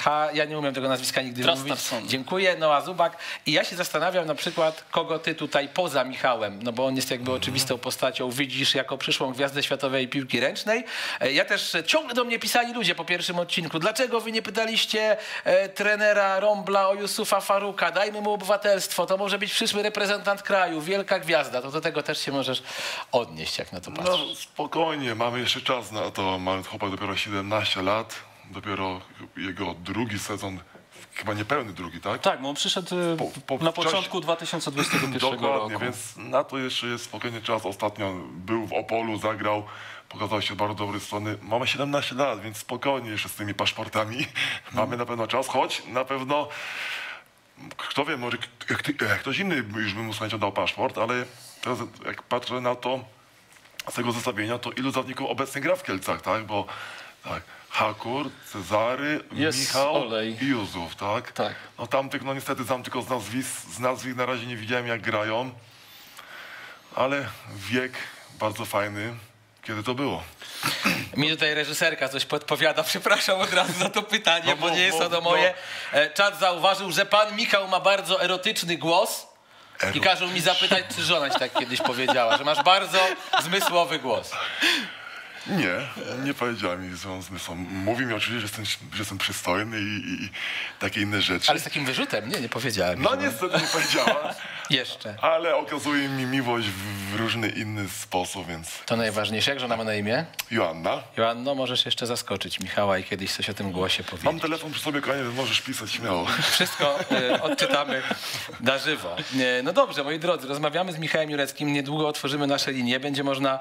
Tha, ja nie umiem tego nazwiska nigdy mówić, dziękuję, Noah Zubak. I ja się zastanawiam na przykład, kogo ty tutaj poza Michałem, no bo on jest jakby oczywistą postacią, widzisz jako przyszłą gwiazdę światowej piłki ręcznej. Ja też, ciągle do mnie pisali ludzie po pierwszym odcinku, dlaczego wy nie pytaliście trenera Rombla o Jusufa Faruka, dajmy mu obywatelstwo, to może być przyszły reprezentant kraju, wielka gwiazda, to do tego też się możesz odnieść, jak na to patrzysz. No spokojnie, mamy jeszcze czas na to, mamy chłopak dopiero 17 lat, dopiero jego drugi sezon, chyba niepełny drugi, tak? Tak, bo on przyszedł na początku 2021 roku. Dokładnie, więc na to jeszcze jest spokojnie czas. Ostatnio był w Opolu, zagrał, pokazał się od bardzo dobrej strony. Mamy 17 lat, więc spokojnie jeszcze z tymi paszportami. Mamy na pewno czas, choć na pewno, kto wie, może ktoś inny już by mu dał paszport, ale teraz jak patrzę na to, z tego zestawienia, to ilu zawodników obecnie gra w Kielcach, tak? Bo tak, Hakur, Cezary, jest Michał Olej i Józef, tak? Tak. No tamtych, no niestety znam tylko z nazwisk na razie nie widziałem jak grają, ale wiek bardzo fajny. Kiedy to było? Mi tutaj reżyserka coś podpowiada, przepraszam od razu za to pytanie, no, bo nie jest ono moje. No. Czat zauważył, że pan Michał ma bardzo erotyczny głos. I każą mi zapytać, czy żona ci tak kiedyś powiedziała, że masz bardzo zmysłowy głos. Nie, nie powiedziała mi złą zmysłą. Mówi mi oczywiście, że jestem przystojny i takie inne rzeczy. Ale z takim wyrzutem? Nie, nie powiedziałem. No niestety nie powiedziała. Jeszcze. Ale okazuje mi miłość w różny inny sposób, więc... To najważniejsze. Jak żona ma na imię? Joanna. Joanno, możesz jeszcze zaskoczyć Michała i kiedyś coś o tym głosie powiedzieć. Mam telefon przy sobie, kochanie, możesz pisać śmiało. Wszystko odczytamy na żywo. No dobrze, moi drodzy, rozmawiamy z Michałem Jureckim. Niedługo otworzymy nasze linie. Będzie można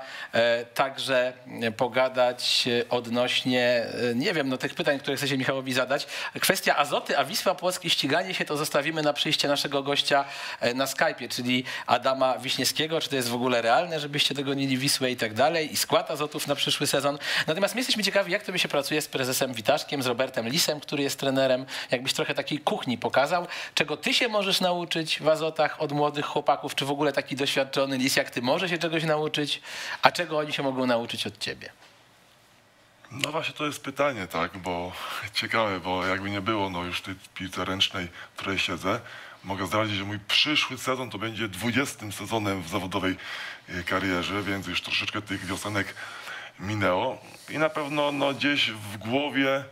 także pogadać odnośnie, nie wiem, no tych pytań, które chcecie Michałowi zadać. Kwestia Azoty, a Wisła Płock i ściganie się to zostawimy na przyjście naszego gościa na Skype'ie, czyli Adama Wiśniewskiego. Czy to jest w ogóle realne, żebyście dogonili Wisłę i tak dalej, i skład Azotów na przyszły sezon. Natomiast my jesteśmy ciekawi, jak to by się pracuje z prezesem Witaszkiem, z Robertem Lisem, który jest trenerem. Jakbyś trochę takiej kuchni pokazał, czego ty się możesz nauczyć w Azotach od młodych chłopaków, czy w ogóle taki doświadczony Lis, jak ty może się czegoś nauczyć, a czego oni się mogą nauczyć od ciebie? No właśnie to jest pytanie, tak, bo ciekawe, bo jakby nie było, no już w tej piłce ręcznej, w której siedzę, mogę zdradzić, że mój przyszły sezon to będzie 20. sezonem w zawodowej karierze, więc już troszeczkę tych wiosenek minęło i na pewno no, gdzieś w głowie,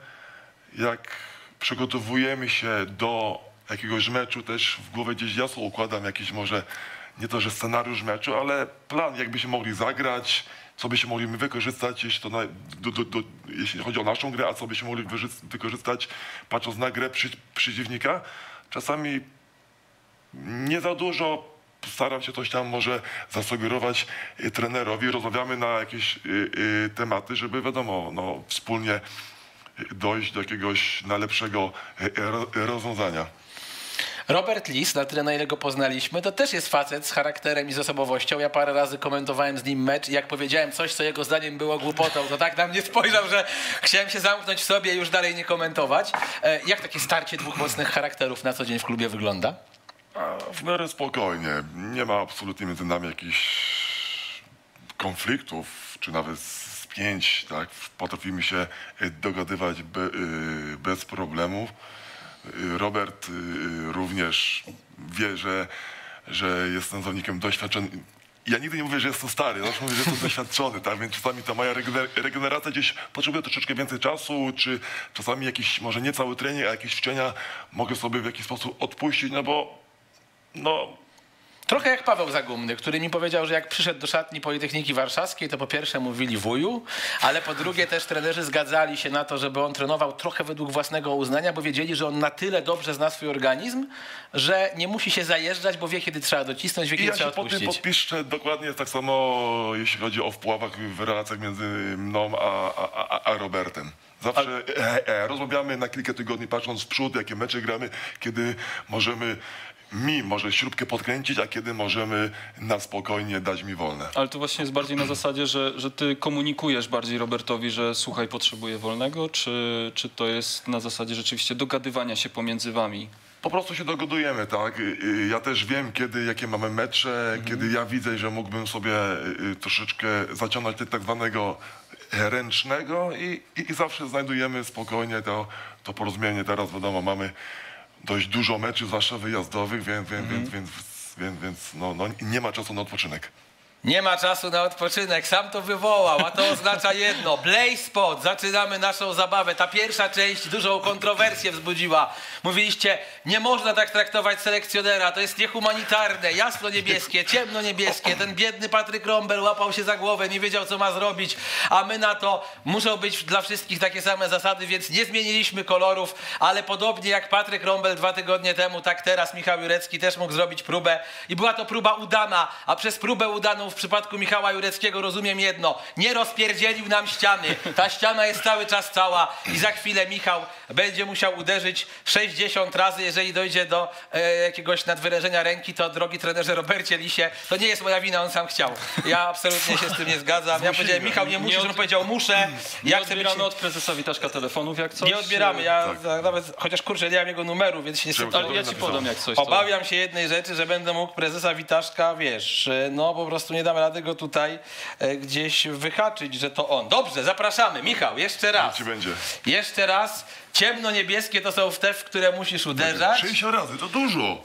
jak przygotowujemy się do jakiegoś meczu, też w głowie gdzieś jasno układam jakiś może, nie to, że scenariusz meczu, ale plan, jakbyśmy mogli zagrać, co byśmy mogli wykorzystać, jeśli chodzi o naszą grę, a co byśmy mogli wykorzystać, patrząc na grę przeciwnika. Czasami nie za dużo, staram się coś tam może zasugerować trenerowi, rozmawiamy na jakieś tematy, żeby wiadomo, no, wspólnie dojść do jakiegoś najlepszego rozwiązania. Robert Lis, na trenera, ile go poznaliśmy, to też jest facet z charakterem i z osobowością. Ja parę razy komentowałem z nim mecz i jak powiedziałem coś, co jego zdaniem było głupotą, to tak na mnie spojrzał, że chciałem się zamknąć w sobie i już dalej nie komentować. Jak takie starcie dwóch mocnych charakterów na co dzień w klubie wygląda? W miarę spokojnie. Nie ma absolutnie między nami jakichś konfliktów, czy nawet spięć. Tak? Potrafimy się dogadywać bez problemów. Robert również wie, że jestem zawodnikiem doświadczony. Ja nigdy nie mówię, że jestem stary, zawsze mówię, że jestem doświadczony, tak? Więc czasami ta moja regeneracja gdzieś potrzebuje troszeczkę więcej czasu, czy czasami jakiś, może nie cały trening, a jakieś ćwiczenia mogę sobie w jakiś sposób odpuścić, no bo no... Trochę jak Paweł Zagumny, który mi powiedział, że jak przyszedł do szatni Politechniki Warszawskiej, to po pierwsze mówili wuju, ale po drugie też trenerzy zgadzali się na to, żeby on trenował trochę według własnego uznania, bo wiedzieli, że on na tyle dobrze zna swój organizm, że nie musi się zajeżdżać, bo wie, kiedy trzeba docisnąć, wie, kiedy trzeba odpuścić. Ja się pod tym podpiszę dokładnie tak samo, jeśli chodzi o Puławach, w relacjach między mną a Robertem. Zawsze rozmawiamy na kilka tygodni, patrząc w przód, jakie mecze gramy, kiedy możemy mi może śrubkę podkręcić, a kiedy możemy na spokojnie dać mi wolne. Ale to właśnie jest bardziej na zasadzie, że ty komunikujesz bardziej Robertowi, że słuchaj, potrzebuję wolnego, czy to jest na zasadzie rzeczywiście dogadywania się pomiędzy wami? Po prostu się dogodujemy, tak? Ja też wiem, jakie mamy mecze, kiedy ja widzę, że mógłbym sobie troszeczkę zaciągnąć tak zwanego ręcznego i zawsze znajdujemy spokojnie to porozumienie. Teraz wiadomo, mamy dość dużo meczów, zwłaszcza wyjazdowych, więc no, nie ma czasu na odpoczynek. Nie ma czasu na odpoczynek, sam to wywołał, a to oznacza jedno. Play Spot, zaczynamy naszą zabawę. Ta pierwsza część dużą kontrowersję wzbudziła. Mówiliście, nie można tak traktować selekcjonera, to jest niehumanitarne, jasno-niebieskie, ciemno-niebieskie. Ten biedny Patryk Rombel łapał się za głowę, nie wiedział, co ma zrobić, a my na to muszą być dla wszystkich takie same zasady, więc nie zmieniliśmy kolorów, ale podobnie jak Patryk Rombel 2 tygodnie temu, tak teraz Michał Jurecki też mógł zrobić próbę i była to próba udana, a przez próbę udaną w przypadku Michała Jureckiego rozumiem jedno. Nie rozpierdzielił nam ściany. Ta ściana jest cały czas cała i za chwilę Michał będzie musiał uderzyć 60 razy. Jeżeli dojdzie do jakiegoś nadwyrężenia ręki, to drogi trenerze Robercie Lisie, to nie jest moja wina, on sam chciał. Ja absolutnie się z tym nie zgadzam. Ja powiedziałem, Michał nie musisz, on powiedział muszę. Nie odbieramy od prezesa Witaszka telefonów jak coś? Nie odbieramy. Ja tak. Nawet, chociaż kurczę, nie mam jego numeru, więc się nie chcę. Ale ja ci podam jak coś. Obawiam się jednej rzeczy, że będę mógł prezesa Witaszka, wiesz, no po prostu nie dam rady go tutaj gdzieś wyhaczyć, że to on. Dobrze, zapraszamy. Michał, jeszcze raz. Ci będzie. Jeszcze raz. Ciemno-niebieskie to są te, w które musisz uderzać. 60 razy, to dużo.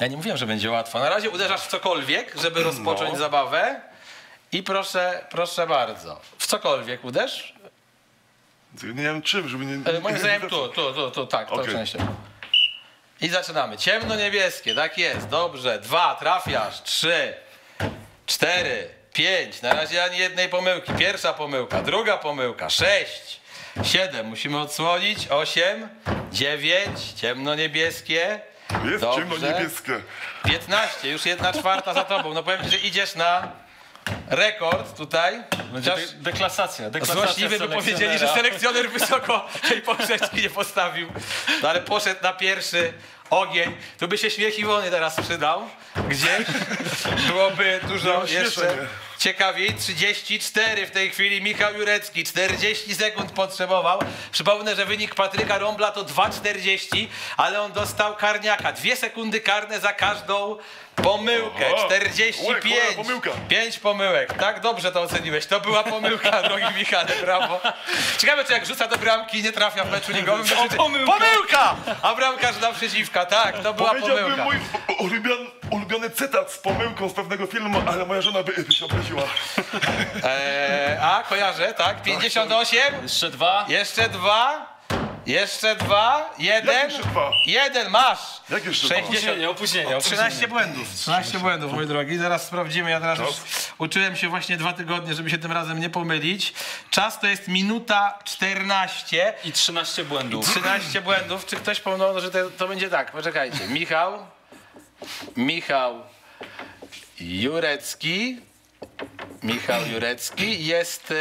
Ja nie mówiłem, że będzie łatwo. Na razie uderzasz w cokolwiek, żeby rozpocząć zabawę. I proszę bardzo. W cokolwiek uderz. Nie wiem czym, żeby nie... Moim zdaniem tu, tak, to częściej. I zaczynamy. Ciemno-niebieskie, tak jest. Dobrze, 2, trafiasz, 3... 4, 5, na razie ani jednej pomyłki. Pierwsza pomyłka, druga pomyłka, 6, 7, musimy odsłonić, 8, 9, ciemno-niebieskie. Jest ciemno-niebieskie. 15, już 1/4 za tobą. No powiem ci, że idziesz na rekord tutaj. Deklasacja. Złośliwie by powiedzieli, że selekcjoner wysoko tej poprzeczki nie postawił. No ale poszedł na pierwszy ogień. Tu by się śmiech Iwony teraz przydał. Gdzieś byłoby dużo jeszcze ciekawiej. 34 w tej chwili Michał Jurecki. 40 sekund potrzebował. Przypomnę, że wynik Patryka Rombla to 2,40, ale on dostał karniaka. 2 sekundy karne za każdą pomyłkę. 45. 5 pomyłek. Tak dobrze to oceniłeś. To była pomyłka, drogi Michale, brawo. Ciekawe, czy jak rzuca do bramki, nie trafia w meczu ligowym. Pomyłka! A bramkarz na przeciwka. Tak, to była pomyłka. Mój ulubiony cytat z pomyłką z pewnego filmu, ale moja żona by się obraziła. A kojarzę, tak? 58. Jeszcze 2. Jeszcze 2. Jeszcze 2, 1, 1, masz! Jak jeszcze 60, opóźnienia. 13 błędów. 13 błędów, mój drogi. Zaraz sprawdzimy. Ja teraz już uczyłem się właśnie 2 tygodnie, żeby się tym razem nie pomylić. Czas to jest 1:14. I 13 błędów. 13 błędów. Czy ktoś pomylił, że to będzie tak? Poczekajcie. Michał Jurecki. Michał Jurecki, jest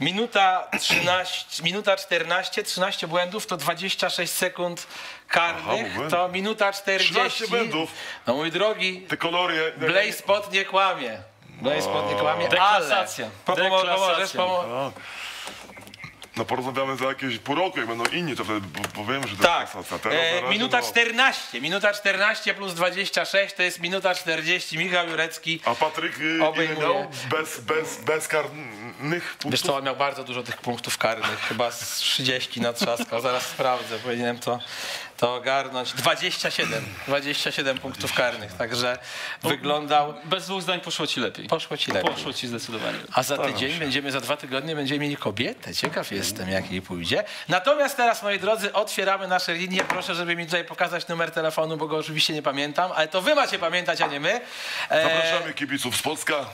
1:14, 13 błędów to 26 sekund karnych. Aha, to 1:40. 13 błędów. No mój drogi, te kolory. Blaze Spot nie kłamie. Blaze Spot nie kłamie, ale no porozmawiamy za jakieś pół roku, jak będą inni, to wtedy powiem, że to tak. Jest teraz, 1:14 plus 26 to jest 1:40. Michał Jurecki. A Patryk miał bez karnych punktów. Wiesz co, on miał bardzo dużo tych punktów karnych. Chyba z 30 natrzaskał. Zaraz sprawdzę, powinienem to ogarnąć. 27 punktów karnych, także wyglądał... Bez dwóch zdań poszło ci lepiej. Poszło ci lepiej. Poszło ci zdecydowanie. A za tydzień będziemy, za 2 tygodnie będziemy mieli kobietę. Ciekaw jestem, jak jej pójdzie. Natomiast teraz, moi drodzy, otwieramy nasze linie. Proszę, żeby mi tutaj pokazać numer telefonu, bo go oczywiście nie pamiętam, ale to wy macie pamiętać, a nie my. Zapraszamy kibiców z Płocka.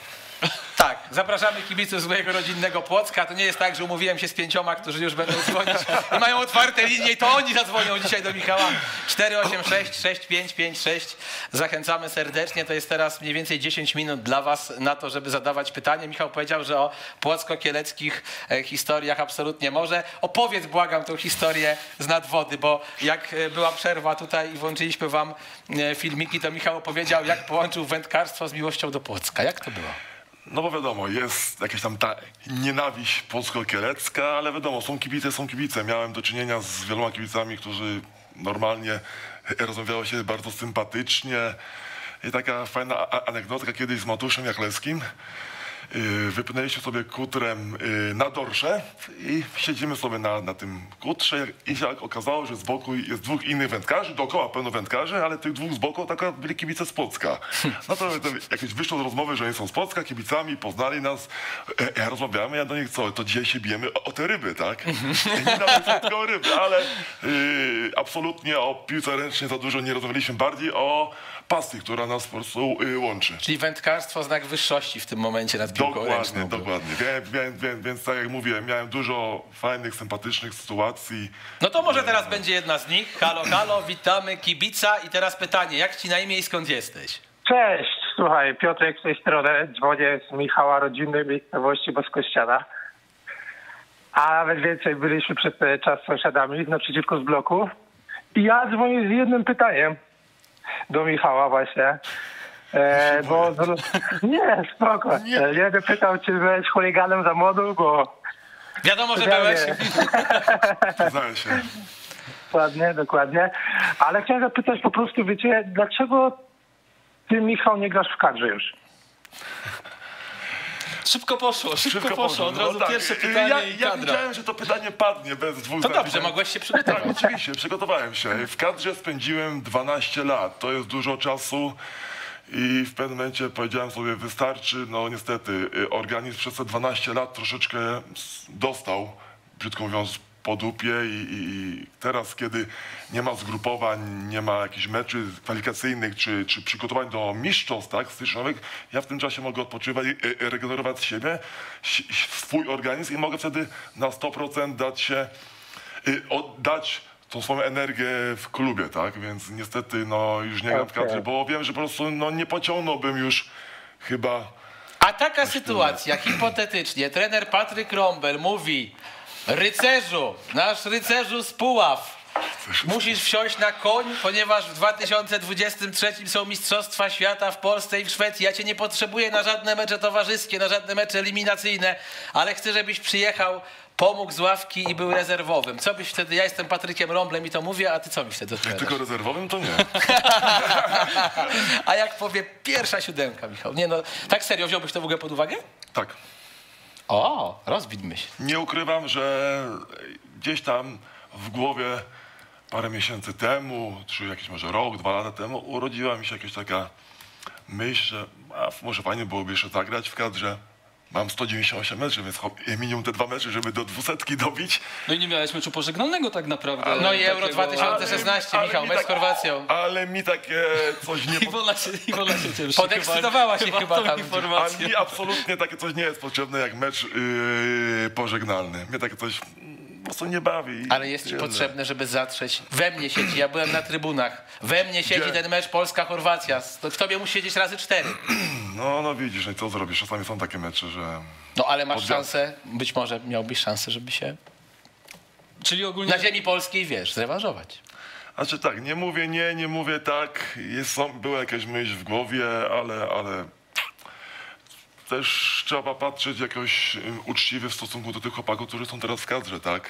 Tak, zapraszamy kibiców z mojego rodzinnego Płocka. To nie jest tak, że umówiłem się z 5, którzy już będą dzwonić i mają otwarte linie i to oni zadzwonią dzisiaj do Michała. 486-6556. Zachęcamy serdecznie. To jest teraz mniej więcej 10 minut dla was na to, żeby zadawać pytanie. Michał powiedział, że o płocko-kieleckich historiach absolutnie może. Opowiedz, błagam, tą historię znad wody, bo jak była przerwa tutaj i włączyliśmy wam filmiki, to Michał opowiedział, jak połączył wędkarstwo z miłością do Płocka. Jak to było? No bo wiadomo, jest jakaś tam ta nienawiść płocko-kielecka, ale wiadomo, są kibice. Miałem do czynienia z wieloma kibicami, którzy normalnie rozmawiało się bardzo sympatycznie. I taka fajna anegdotka kiedyś z Matuszem Jachlewskim. Wypłynęliśmy sobie kutrem na dorsze i siedzimy sobie na tym kutrze i się okazało, że z boku jest dwóch innych wędkarzy, dookoła pełno wędkarzy, ale tych dwóch z boku tak byli kibice z Płocka. No to jakieś wyszło z rozmowy, że oni są z Płocka, kibicami, poznali nas, rozmawiamy, ja do nich co, to dzisiaj się bijemy o te ryby, tak? Nie nawet tylko o ryby, ale absolutnie o piłce ręcznej za dużo nie rozmawialiśmy, bardziej o pasji, która nas po prostu łączy. Czyli wędkarstwo znak wyższości w tym momencie nad piłką ręczną. Dokładnie. Więc tak jak mówię, miałem dużo fajnych, sympatycznych sytuacji. No to może teraz będzie jedna z nich. Halo, halo, witamy kibica i teraz pytanie, jak ci na imię i skąd jesteś? Cześć, słuchaj, Piotrek z tej strony, dzwonię z Michała, rodzinnej miejscowości Boskościana. A nawet więcej, byliśmy przez czas sąsiadami naprzeciwko z bloku i ja dzwonię z jednym pytaniem. Do Michała właśnie, bo nie, spoko, nie będę pytał, czy byłeś chuliganem za młodu, bo... Wiadomo, że byłeś. Się. Dokładnie, dokładnie, ale chciałem zapytać po prostu, wiecie, dlaczego ty, Michał, nie grasz w kadrze już? Szybko poszło. Od razu no tak. Pierwsze pytanie ja wiedziałem, że to pytanie padnie bez dwóch zdań. To dobrze, mogłeś się przygotować. Tak, oczywiście, przygotowałem się. W kadrze spędziłem 12 lat, to jest dużo czasu i w pewnym momencie powiedziałem sobie, wystarczy, no niestety, organizm przez te 12 lat troszeczkę dostał, brzydko mówiąc, po dupie i teraz, kiedy nie ma zgrupowań, nie ma jakichś meczów kwalifikacyjnych czy przygotowań do mistrzostw, tak, styczniowych, ja w tym czasie mogę odpoczywać, regenerować siebie, swój organizm i mogę wtedy na 100% dać się, oddać tą swoją energię w klubie, tak, więc niestety no, już nie gram w kadrze, bo wiem, że po prostu no, nie pociągnąłbym już chyba... A taka sytuacja, hipotetycznie, trener Patryk Rombel mówi: Rycerzu, nasz rycerzu z Puław, musisz wsiąść na koń, ponieważ w 2023 są Mistrzostwa Świata w Polsce i w Szwecji. Ja cię nie potrzebuję na żadne mecze towarzyskie, na żadne mecze eliminacyjne, ale chcę, żebyś przyjechał, pomógł z ławki i był rezerwowym. Co byś wtedy, ja jestem Patrykiem Romblem i to mówię, a ty co mi wtedy odpowiadasz? Tylko rezerwowym to nie. A jak powie pierwsza siódemka, Michał? Nie no, tak serio, wziąłbyś to w ogóle pod uwagę? Tak. O, rozbijmy się. Nie ukrywam, że gdzieś tam w głowie parę miesięcy temu, czy jakiś może rok, 2 lata temu, urodziła mi się jakaś taka myśl, że może fajnie byłoby jeszcze zagrać w kadrze. Mam 198 metrów, więc minimum te 2 metry, żeby do 200 dobić. No i nie miałeś meczu pożegnalnego tak naprawdę. Ale no i takiego... Euro 2016, Michał, mecz z Chorwacją. Ale mi takie coś nie... Iwona się cieszy. Podekscytowała się chyba tam. A mi absolutnie takie coś nie jest potrzebne jak mecz pożegnalny. Mnie takie coś po prostu nie bawi. Ale jest ci potrzebne, żeby zatrzeć. We mnie siedzi, ja byłem na trybunach. We mnie siedzi ten mecz Polska-Chorwacja. W tobie musi siedzieć razy 4. No widzisz, no i co zrobisz? Czasami są takie mecze, że... No ale masz szansę, być może miałbyś szansę, żeby się... Czyli ogólnie... Na ziemi polskiej, wiesz, zrewanżować. Znaczy tak, nie mówię nie, nie mówię tak. Była jakaś myśl w głowie, ale... Też trzeba patrzeć jakoś uczciwie w stosunku do tych chłopaków, którzy są teraz w kadrze, tak?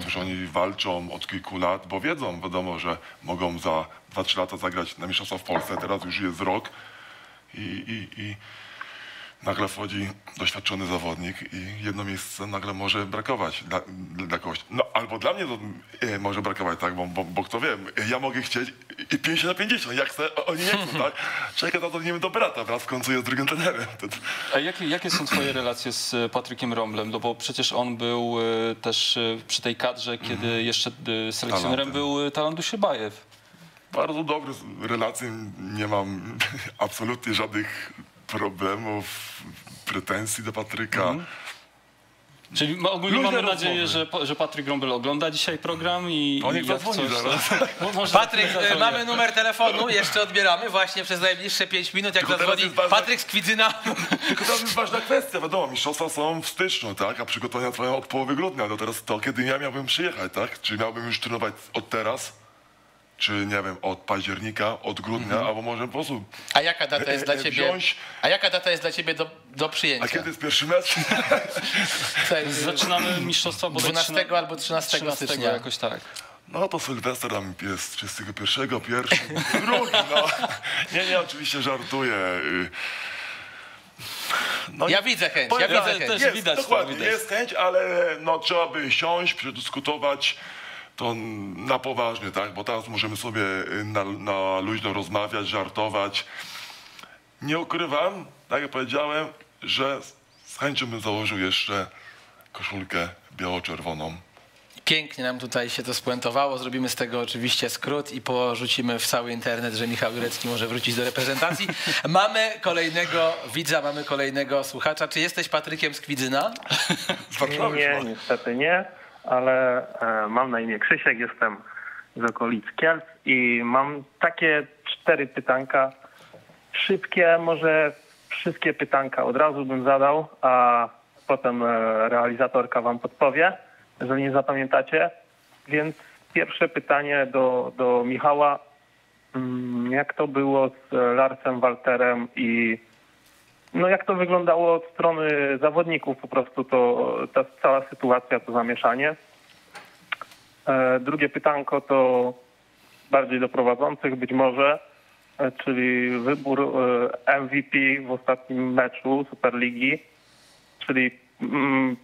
Którzy oni walczą od kilku lat, bo wiedzą, wiadomo, że mogą za 2-3 lata zagrać na mistrzostwa w Polsce, teraz już jest rok. I nagle wchodzi doświadczony zawodnik i jedno miejsce nagle może brakować dla kogoś. No albo dla mnie to może brakować, tak, bo kto wie, ja mogę chcieć i 50/50, jak chcę, oni nie chcą, tak? Czeka na to, nie wiem, do brata, wraz w końcu jest drugim trenerem. A jakie są twoje relacje z Patrykiem Romblem? No bo przecież on był też przy tej kadrze, kiedy jeszcze selekcjonerem był Talan Dusiebajew. Bardzo dobre relacje, nie mam absolutnie żadnych problemów, pretensji do Patryka. Czyli ogólnie mamy nadzieję, że Patryk Rombel ogląda dzisiaj program i... Patryk, mamy numer telefonu, jeszcze odbieramy właśnie przez najbliższe 5 minut, jak zadzwoni Patryk z Kwidzyna. Tylko teraz jest ważna kwestia, wiadomo, mistrzostwa są w styczniu, tak? A przygotowania trwają od połowy grudnia, no teraz to kiedy ja miałbym przyjechać, tak? Czy miałbym już trenować od teraz? Czy nie wiem, od października, od grudnia, albo może po prostu. A jaka data jest dla ciebie? A jaka data jest dla ciebie do przyjęcia? A kiedy jest pierwszy mecz? Zaczynamy mistrzostwa 12 albo 13 stycznia jakoś tak. No to Sylwester tam jest 31, pierwszy, drugi, no. Nie, oczywiście żartuję. No ja widzę chęć, też jest, widać. Dokładnie, jest chęć, ale no, trzeba by siąść, przedyskutować to na poważnie, tak? Bo teraz możemy sobie na luźno rozmawiać, żartować. Nie ukrywam, tak jak powiedziałem, że z chęcią bym założył jeszcze koszulkę biało-czerwoną. Pięknie nam tutaj się to spuentowało. Zrobimy z tego oczywiście skrót i porzucimy w cały internet, że Michał Jurecki może wrócić do reprezentacji. Mamy kolejnego widza, mamy kolejnego słuchacza. Czy jesteś Patrykiem z Kwidzyna? Nie, niestety nie. Ale mam na imię Krzysiek, jestem z okolic Kielc i mam takie 4 pytanka szybkie, może wszystkie pytanka od razu bym zadał, a potem realizatorka wam podpowie, jeżeli nie zapamiętacie. Więc pierwsze pytanie do Michała. Jak to było z Larsem Walterem i no jak to wyglądało od strony zawodników po prostu, to ta cała sytuacja, to zamieszanie. Drugie pytanko to bardziej do prowadzących być może, czyli wybór MVP w ostatnim meczu Superligi, czyli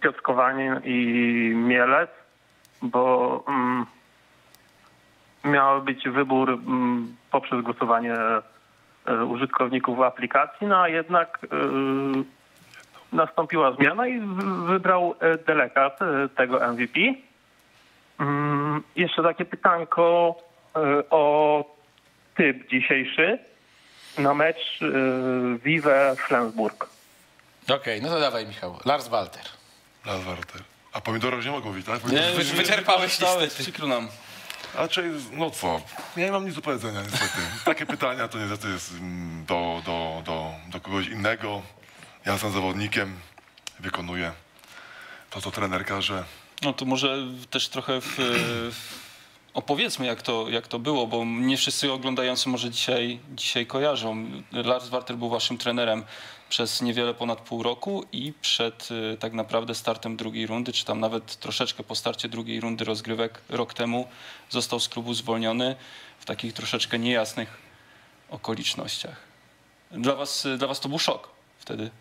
Piotrkowianin i Mielec, bo miał być wybór poprzez głosowanie użytkowników aplikacji, no a jednak nastąpiła zmiana i wybrał Delegat tego MVP. Jeszcze takie pytanko o typ dzisiejszy na mecz Vive Flensburg. Okej, no to dawaj Michał. Lars Walter. A pomidorów nie mogą witać? Wyczerpałeś listę, przykro nam. Raczej, no co, ja nie mam nic do powiedzenia niestety. Takie pytania to niestety jest do kogoś innego. Ja jestem zawodnikiem, wykonuję to, co trener każe. No to może też trochę opowiedzmy, jak to było, bo nie wszyscy oglądający może dzisiaj kojarzą. Lars Walter był waszym trenerem przez niewiele ponad pół roku i przed tak naprawdę startem drugiej rundy, czy tam nawet troszeczkę po starcie drugiej rundy rozgrywek rok temu został z klubu zwolniony w takich troszeczkę niejasnych okolicznościach. Dla was to był szok wtedy?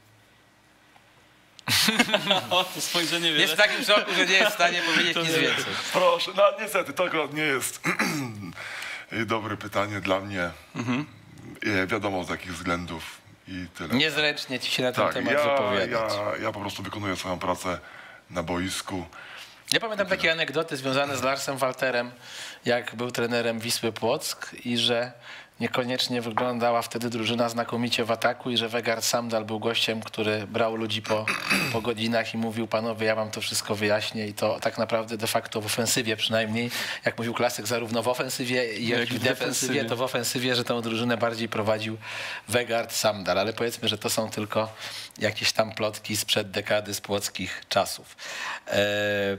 No, to spojrzenie wiele. Jest w takim szoku, że nie jest w stanie powiedzieć nic więcej. Proszę, no niestety to akurat nie jest dobre pytanie dla mnie. Wiadomo z jakich względów. I tyle. Niezręcznie ci się na ten temat wypowiadać. Ja po prostu wykonuję swoją pracę na boisku. Ja pamiętam takie anegdoty związane z Larsem Walterem, jak był trenerem Wisły Płock i że niekoniecznie wyglądała wtedy drużyna znakomicie w ataku i że Vegard Samdal był gościem, który brał ludzi po godzinach i mówił: panowie, ja wam to wszystko wyjaśnię, i to tak naprawdę de facto w ofensywie przynajmniej, jak mówił klasyk, zarówno w ofensywie jak i w defensywie, to w ofensywie, że tą drużynę bardziej prowadził Vegard Samdal, ale powiedzmy, że to są tylko jakieś tam plotki sprzed dekady, z płockich czasów.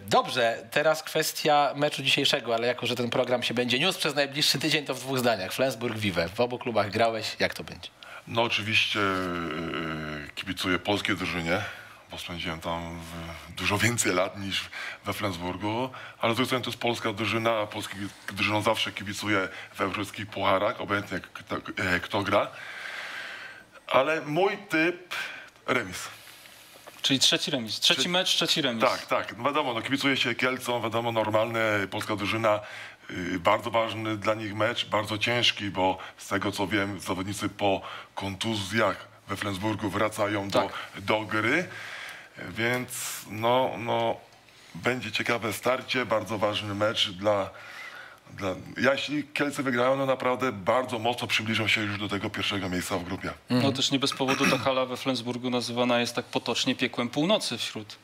Dobrze, teraz kwestia meczu dzisiejszego, ale jako że ten program się będzie niósł przez najbliższy tydzień, to w 2 zdaniach. Flensburg-Vive. W obu klubach grałeś, jak to będzie? No oczywiście kibicuję polskiej drużynie, bo spędziłem tam dużo więcej lat niż we Flensburgu, ale z drugiej strony to jest polska drużyna, a polską drużyną zawsze kibicuję we wszystkich pucharach, obojętnie kto gra. Ale mój typ remis. Czyli trzeci remis, trzeci mecz, trzeci remis. Tak, no wiadomo, no kibicuje się Kielcom, wiadomo, normalne, polska drużyna. Bardzo ważny dla nich mecz, bardzo ciężki, bo z tego co wiem, zawodnicy po kontuzjach we Flensburgu wracają do gry, więc no, będzie ciekawe starcie, bardzo ważny mecz dla Jeśli Kielce wygrają, no naprawdę bardzo mocno przybliżą się już do tego pierwszego miejsca w grupie. No też nie bez powodu ta hala we Flensburgu nazywana jest tak potocznie piekłem północy wśród...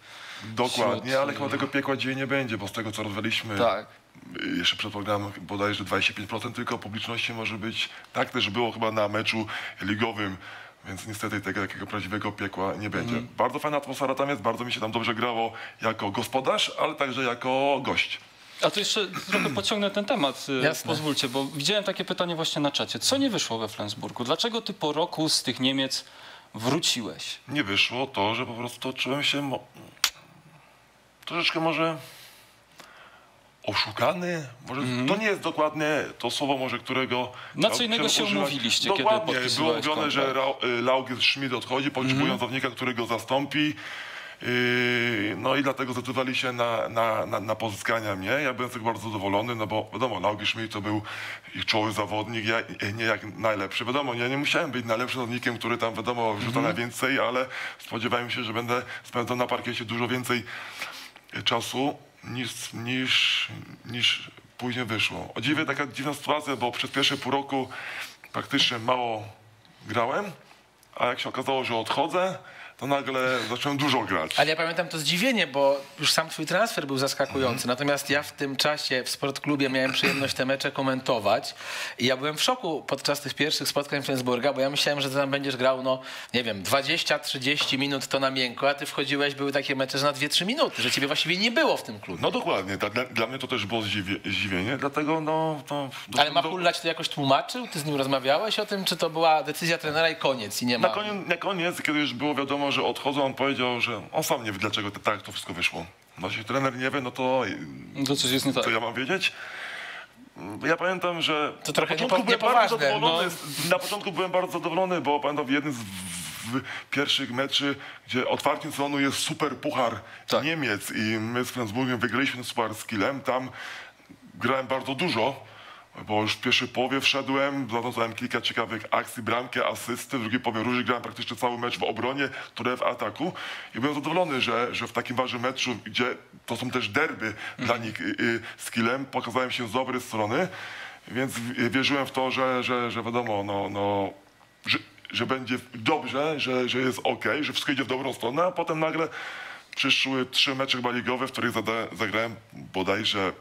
Dokładnie, ale chyba tego piekła dzisiaj nie będzie, bo z tego co rozmawialiśmy, tak, jeszcze przed programem bodajże 25% tylko publiczności może być. Tak też było chyba na meczu ligowym, więc niestety tego takiego prawdziwego piekła nie będzie. Bardzo fajna atmosfera tam jest, bardzo mi się tam dobrze grało jako gospodarz, ale także jako gość. A to jeszcze trochę pociągnę ten temat, jasne, pozwólcie, bo widziałem takie pytanie właśnie na czacie. Co nie wyszło we Flensburgu? Dlaczego ty po roku z tych Niemiec wróciłeś? Nie wyszło to, że po prostu czułem się troszeczkę może oszukany. Może to nie jest dokładnie to słowo, może którego... Na co innego się umówiliście, kiedy podpisywałeś kontrakt? Było mówione, że Laugier Schmidt odchodzi, potrzebują zawodnika, który go zastąpi. No i dlatego zdecydowali się na pozyskania mnie. Ja byłem z tego bardzo zadowolony, no bo wiadomo, Laugier Schmidt to był ich czołowy zawodnik, ja nie jak najlepszy. Wiadomo, ja nie musiałem być najlepszym zawodnikiem, który tam wiadomo wrzuca najwięcej, ale spodziewałem się, że będę spędzał na parkiecie dużo więcej czasu niż później wyszło. O dziwne, taka dziwna sytuacja, bo przez pierwsze pół roku praktycznie mało grałem, a jak się okazało, że odchodzę, to nagle zacząłem dużo grać. Ale ja pamiętam to zdziwienie, bo już sam twój transfer był zaskakujący. Natomiast ja w tym czasie w Sportklubie miałem przyjemność te mecze komentować i ja byłem w szoku podczas tych pierwszych spotkań Flensburga, bo ja myślałem, że ty tam będziesz grał, no nie wiem, 20-30 minut to na miękko, a ty wchodziłeś, były takie mecze, że na 2-3 minuty, że ciebie właściwie nie było w tym klubie. No dokładnie, dla mnie to też było zdziwienie, dlatego no... Ale Machulla ci to jakoś tłumaczył? Ty z nim rozmawiałeś o tym, czy to była decyzja trenera i koniec i nie ma... Na koniec, kiedy już było wiadomo, że odchodzą, on powiedział, że on sam nie wie, dlaczego tak to wszystko wyszło. No jeśli trener nie wie, no to coś jest nie tak. To ja mam wiedzieć. Ja pamiętam, że to trochę niepoważne. No. Na początku byłem bardzo zadowolony, bo pamiętam w jednym z pierwszych meczy, gdzie otwarciem sezonu jest super puchar Niemiec i my z Flensburgiem wygraliśmy super z Kielem. Tam grałem bardzo dużo, bo już w pierwszej połowie wszedłem, zanotowałem kilka ciekawych akcji, bramkę, asysty. W drugiej połowie Róży grałem praktycznie cały mecz w obronie, które w ataku. I byłem zadowolony, że w takim ważnym meczu, gdzie to są też derby dla nich z Kielem, pokazałem się z dobrej strony, więc wierzyłem w to, że wiadomo, że będzie dobrze, że jest ok, że wszystko idzie w dobrą stronę, a potem nagle przyszły 3 mecze chyba ligowe, w których zagrałem bodajże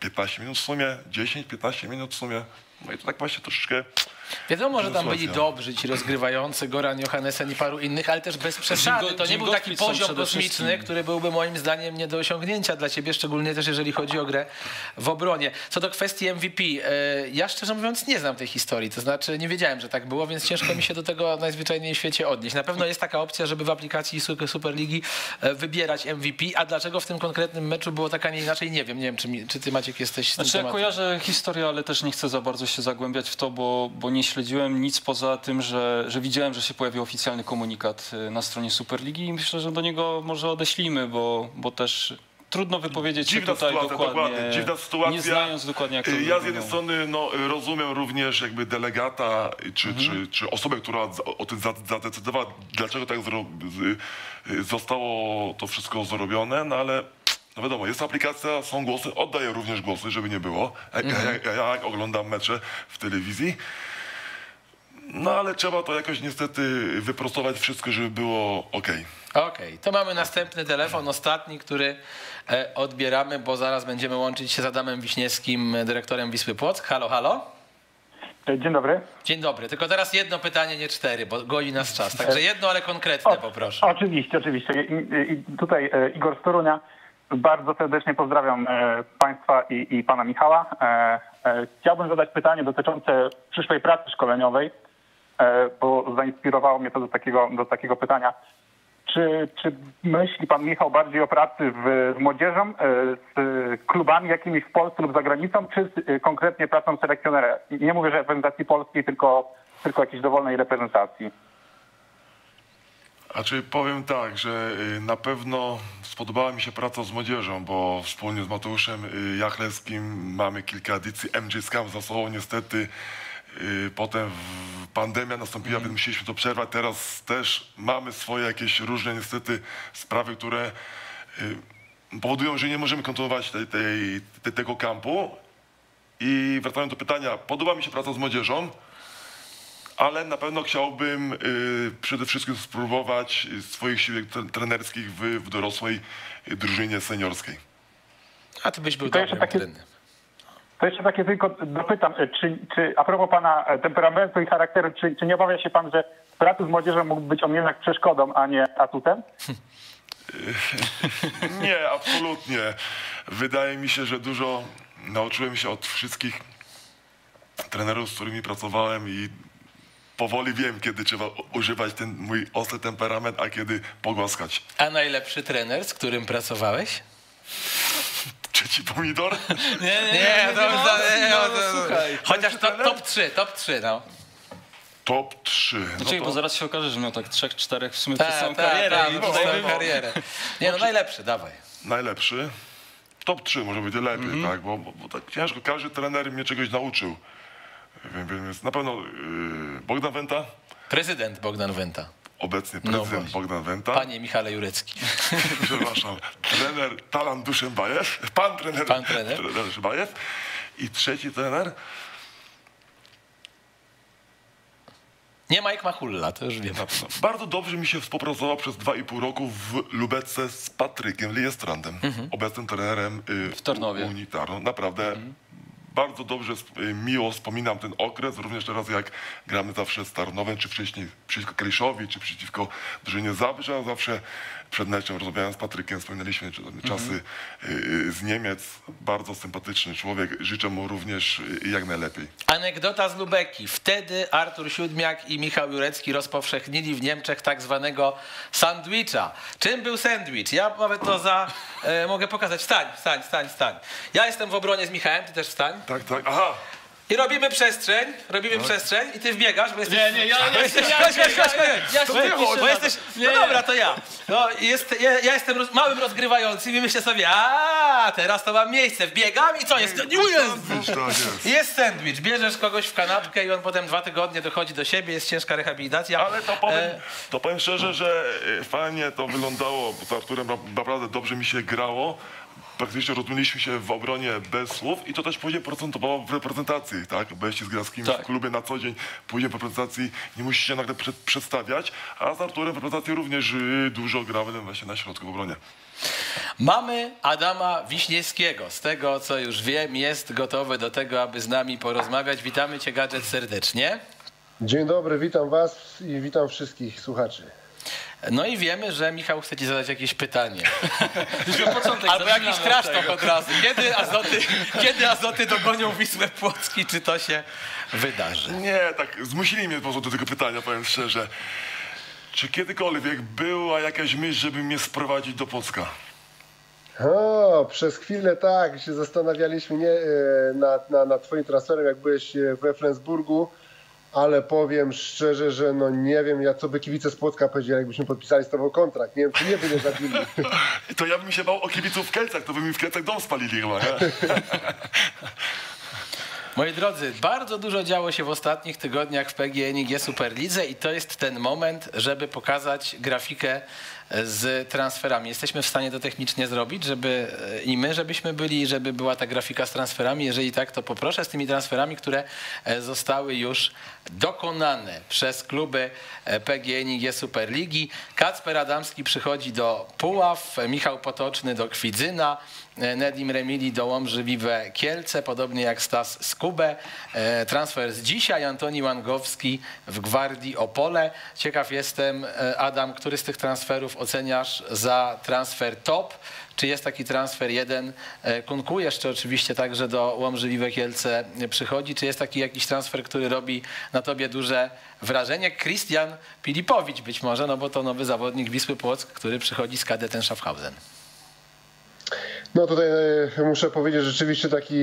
15 minut w sumie, 10-15 minut w sumie. No i to tak właśnie troszeczkę... Wiadomo, że tam byli dobrzy ci rozgrywający, Goran Johannesen i paru innych, ale też bez przesady. To nie był taki poziom kosmiczny, który byłby moim zdaniem nie do osiągnięcia dla ciebie, szczególnie też jeżeli chodzi o grę w obronie. Co do kwestii MVP, ja szczerze mówiąc nie znam tej historii, to znaczy nie wiedziałem, że tak było, więc ciężko mi się do tego najzwyczajniej w świecie odnieść. Na pewno jest taka opcja, żeby w aplikacji Superligi wybierać MVP, a dlaczego w tym konkretnym meczu było tak, a nie inaczej, nie wiem. Nie wiem, czy ty, Maciek, jesteś z tym tematem. Ja kojarzę historię, ale też nie chcę za bardzo się zagłębiać w to, bo nie śledziłem nic poza tym, że widziałem, że się pojawił oficjalny komunikat na stronie Superligi i myślę, że do niego może odeślimy, bo też trudno wypowiedzieć się tutaj dokładnie, nie znając dokładnie, jak to wygląda. Ja z jednej strony rozumiem również jakby delegata czy osobę, która o tym zadecydowała, dlaczego tak zostało to wszystko zrobione, no ale... No wiadomo, jest aplikacja, są głosy, oddaję również głosy, żeby nie było. Ja oglądam mecze w telewizji. No ale trzeba to jakoś niestety wyprostować wszystko, żeby było ok. Okej, to mamy następny telefon, ostatni, który odbieramy, bo zaraz będziemy łączyć się z Adamem Wiśniewskim, dyrektorem Wisły Płock. Halo, halo. Dzień dobry. Dzień dobry, tylko teraz jedno pytanie, nie 4, bo goni nas czas. Także jedno, ale konkretne poproszę. Oczywiście, oczywiście. Tutaj Igor z Torunia. Bardzo serdecznie pozdrawiam Państwa i Pana Michała. Chciałbym zadać pytanie dotyczące przyszłej pracy szkoleniowej, bo zainspirowało mnie to do takiego pytania. Czy myśli Pan Michał bardziej o pracy z młodzieżą, z klubami jakimiś w Polsce lub za granicą, czy konkretnie pracą selekcjonera? Nie mówię, że reprezentacji polskiej, tylko jakiejś dowolnej reprezentacji. Znaczy powiem tak, że na pewno spodobała mi się praca z młodzieżą, bo wspólnie z Mateuszem Jachlewskim mamy kilka edycji MJ Scam za sobą. Niestety potem pandemia nastąpiła, więc musieliśmy to przerwać. Teraz też mamy swoje jakieś różne niestety sprawy, które powodują, że nie możemy kontynuować tego kampu. I wracając do pytania, podoba mi się praca z młodzieżą, ale na pewno chciałbym przede wszystkim spróbować swoich sił trenerskich w dorosłej drużynie seniorskiej. A ty byś był dobrym trenerem. To jeszcze takie tylko dopytam, czy a propos pana temperamentu i charakteru, czy nie obawia się pan, że praca z młodzieżą mógłby być on jednak przeszkodą, a nie atutem? Nie, absolutnie. Wydaje mi się, że dużo nauczyłem się od wszystkich trenerów, z którymi pracowałem i powoli wiem, kiedy trzeba używać ten mój ostry temperament, a kiedy pogłaskać. A najlepszy trener, z którym pracowałeś? Trzeci pomidor? Nie, dobrze. Chociaż top 3, no. Top 3. No czyli, bo zaraz się okaże, że miał tak 3-4 w sumie przez całą karierę. Nie, no najlepszy, dawaj. Najlepszy? Top 3 może być lepiej, tak? Bo tak ciężko, każdy trener mnie czegoś nauczył. Więc na pewno Bogdan Wenta. Prezydent Bogdan Wenta. Obecny prezydent Bogdan Wenta. Panie Michale Jurecki. Przepraszam. Trener Talan Duszymbajew. Pan trener Duszymbajew. I trzeci trener. Nie Mike Machulla, to już wiem. Bardzo dobrze mi się współpracował przez 2,5 roku w Lubece z Patrykiem Liestrandem, obecnym trenerem w Tarnowie. Unii Tarnów. Naprawdę bardzo dobrze, miło wspominam ten okres, również teraz jak gramy zawsze z Tarnowem, czy wcześniej przeciwko Kaliszowi, czy przeciwko drużynie Zabrze, zawsze przed meczem rozmawiałem z Patrykiem, wspominaliśmy czasy z Niemiec. Bardzo sympatyczny człowiek, życzę mu również jak najlepiej. Anegdota z Lubeki. Wtedy Artur Siódmiak i Michał Jurecki rozpowszechnili w Niemczech tak zwanego sandwicha. Czym był sandwich? Ja nawet to mogę pokazać. Wstań. Ja jestem w obronie z Michałem, ty też wstań. Tak, aha. I robimy przestrzeń i ty wbiegasz, bo jesteś... Nie, no dobra, to ja. No, ja jestem małym rozgrywającym i myślę sobie, teraz to mam miejsce, wbiegam i co jest? Jest sandwich, bierzesz kogoś w kanapkę i on potem 2 tygodnie dochodzi do siebie, jest ciężka rehabilitacja. Ale to powiem szczerze, że fajnie to wyglądało, bo z Arturem naprawdę dobrze mi się grało. Praktycznie rozumieliśmy się w obronie bez słów i to też później procentowało w reprezentacji, tak? Bo jeśli gra z kimś w klubie na co dzień, później w reprezentacji nie musi się nagle przedstawiać, a z Arturem w reprezentacji również dużo grałem właśnie na środku w obronie. Mamy Adama Wiśniewskiego. Z tego, co już wiem, jest gotowy do tego, aby z nami porozmawiać. Witamy cię, Gadżet, serdecznie. Dzień dobry, witam was i witam wszystkich słuchaczy. No i wiemy, że Michał chce ci zadać jakieś pytanie. Albo jakiś trasztok od razu. Kiedy Azoty dogonią Wisłę Płocki? Czy to się wydarzy? Nie, tak zmusili mnie po prostu do tego pytania, powiem szczerze. Czy kiedykolwiek była jakaś myśl, żeby mnie sprowadzić do Płocka? Przez chwilę tak. Się zastanawialiśmy nad twoim transferem, jak byłeś we Flensburgu. Ale powiem szczerze, że no nie wiem, co by kibice z Płocka powiedzieli, jakbyśmy podpisali z tobą kontrakt. Nie wiem, czy nie by nie zabili. To ja bym się bał o kibiców w Kielcach, to by mi w Kielcach dom spalili chyba. Moi drodzy, bardzo dużo działo się w ostatnich tygodniach w PGNiG Superlidze i to jest ten moment, żeby pokazać grafikę z transferami. Jesteśmy w stanie to technicznie zrobić, żeby była ta grafika z transferami. Jeżeli tak, to poproszę z tymi transferami, które zostały już dokonane przez kluby PGNiG Superligi. Kacper Adamski przychodzi do Puław, Michał Potoczny do Kwidzyna, Nedim Remili do Łomży Vive Kielce, podobnie jak Stas Skubę. Transfer z dzisiaj, Antoni Łangowski w Gwardii Opole. Ciekaw jestem, Adam, który z tych transferów oceniasz za transfer top? Czy jest taki transfer jeden? Kunku jeszcze oczywiście także do Łomży Vive Kielce przychodzi. Czy jest taki jakiś transfer, który robi na tobie duże wrażenie? Krystian Pilipowicz być może, no bo to nowy zawodnik Wisły Płock, który przychodzi z Kadetem Schaffhausen. No tutaj muszę powiedzieć, że rzeczywiście taki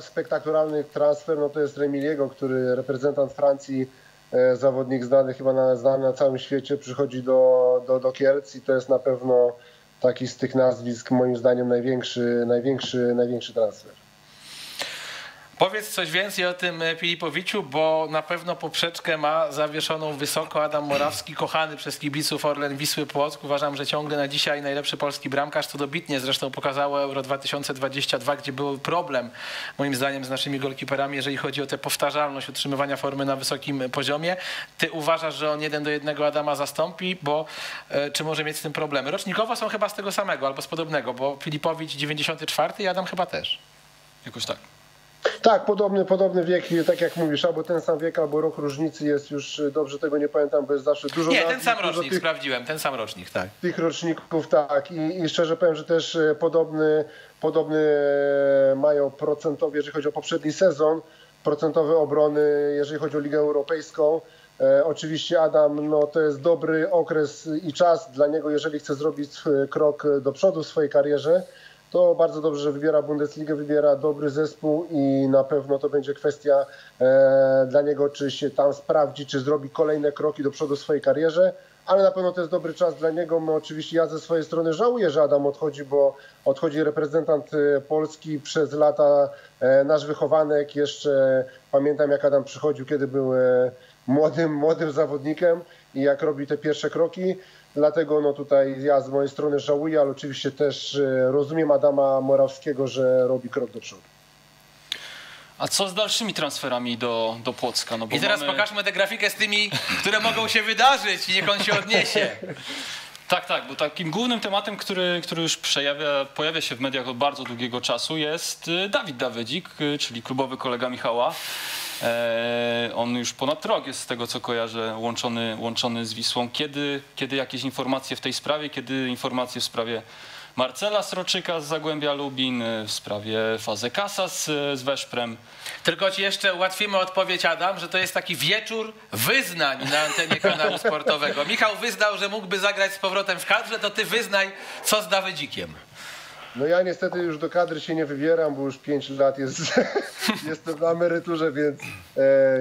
spektakularny transfer, no to jest Remiliego, który reprezentant Francji, zawodnik znany na całym świecie, przychodzi do Kielc i to jest na pewno taki z tych nazwisk moim zdaniem największy transfer. Powiedz coś więcej o tym Filipowiciu, bo na pewno poprzeczkę ma zawieszoną wysoko Adam Morawski, kochany przez kibiców Orlen Wisły Płock. Uważam, że ciągle na dzisiaj najlepszy polski bramkarz, co dobitnie zresztą pokazało Euro 2022, gdzie był problem moim zdaniem z naszymi golkiperami, jeżeli chodzi o tę powtarzalność utrzymywania formy na wysokim poziomie. Ty uważasz, że on 1:1 Adama zastąpi, bo czy może mieć z tym problemy? Rocznikowo są chyba z tego samego albo z podobnego, bo Filipowicz 94 i Adam chyba też. Jakoś tak. Tak, podobny wiek, tak jak mówisz, albo ten sam wiek, albo rok różnicy jest już, dobrze tego nie pamiętam, bo jest zawsze dużo... Nie, ten sam rocznik, sprawdziłem, ten sam rocznik, tak. Tych roczników, tak. I szczerze powiem, że też podobny mają procentowy, jeżeli chodzi o poprzedni sezon, procentowe obrony, jeżeli chodzi o Ligę Europejską. Oczywiście Adam, no to jest dobry okres i czas dla niego, jeżeli chce zrobić krok do przodu w swojej karierze. To bardzo dobrze, że wybiera Bundesligę, wybiera dobry zespół i na pewno to będzie kwestia dla niego, czy się tam sprawdzi, czy zrobi kolejne kroki do przodu w swojej karierze, ale na pewno to jest dobry czas dla niego. My oczywiście, ja ze swojej strony żałuję, że Adam odchodzi, bo odchodzi reprezentant Polski, przez lata nasz wychowanek. Jeszcze pamiętam, jak Adam przychodził, kiedy był młodym zawodnikiem i jak robił te pierwsze kroki. Dlatego no tutaj ja z mojej strony żałuję, ale oczywiście też rozumiem Adama Morawskiego, że robi krok do przodu. A co z dalszymi transferami do Płocka? No bo teraz pokażmy tę grafikę z tymi, które mogą się wydarzyć i niech on się odniesie. Tak, bo takim głównym tematem, który już pojawia się w mediach od bardzo długiego czasu, jest Dawid Dawydzik, czyli klubowy kolega Michała. On już ponad rok jest, z tego co kojarzę, łączony z Wisłą. Kiedy jakieś informacje w tej sprawie? Kiedy informacje w sprawie Marcela Sroczyka z Zagłębia Lubin, w sprawie Fazekasa z Weszprem? Tylko ci jeszcze ułatwimy odpowiedź, Adam, że to jest taki wieczór wyznań na antenie kanału sportowego. Michał wyznał, że mógłby zagrać z powrotem w kadrze, to ty wyznaj, co z Dawydzikiem. No ja niestety już do kadry się nie wybieram, bo już 5 lat jestem na emeryturze, więc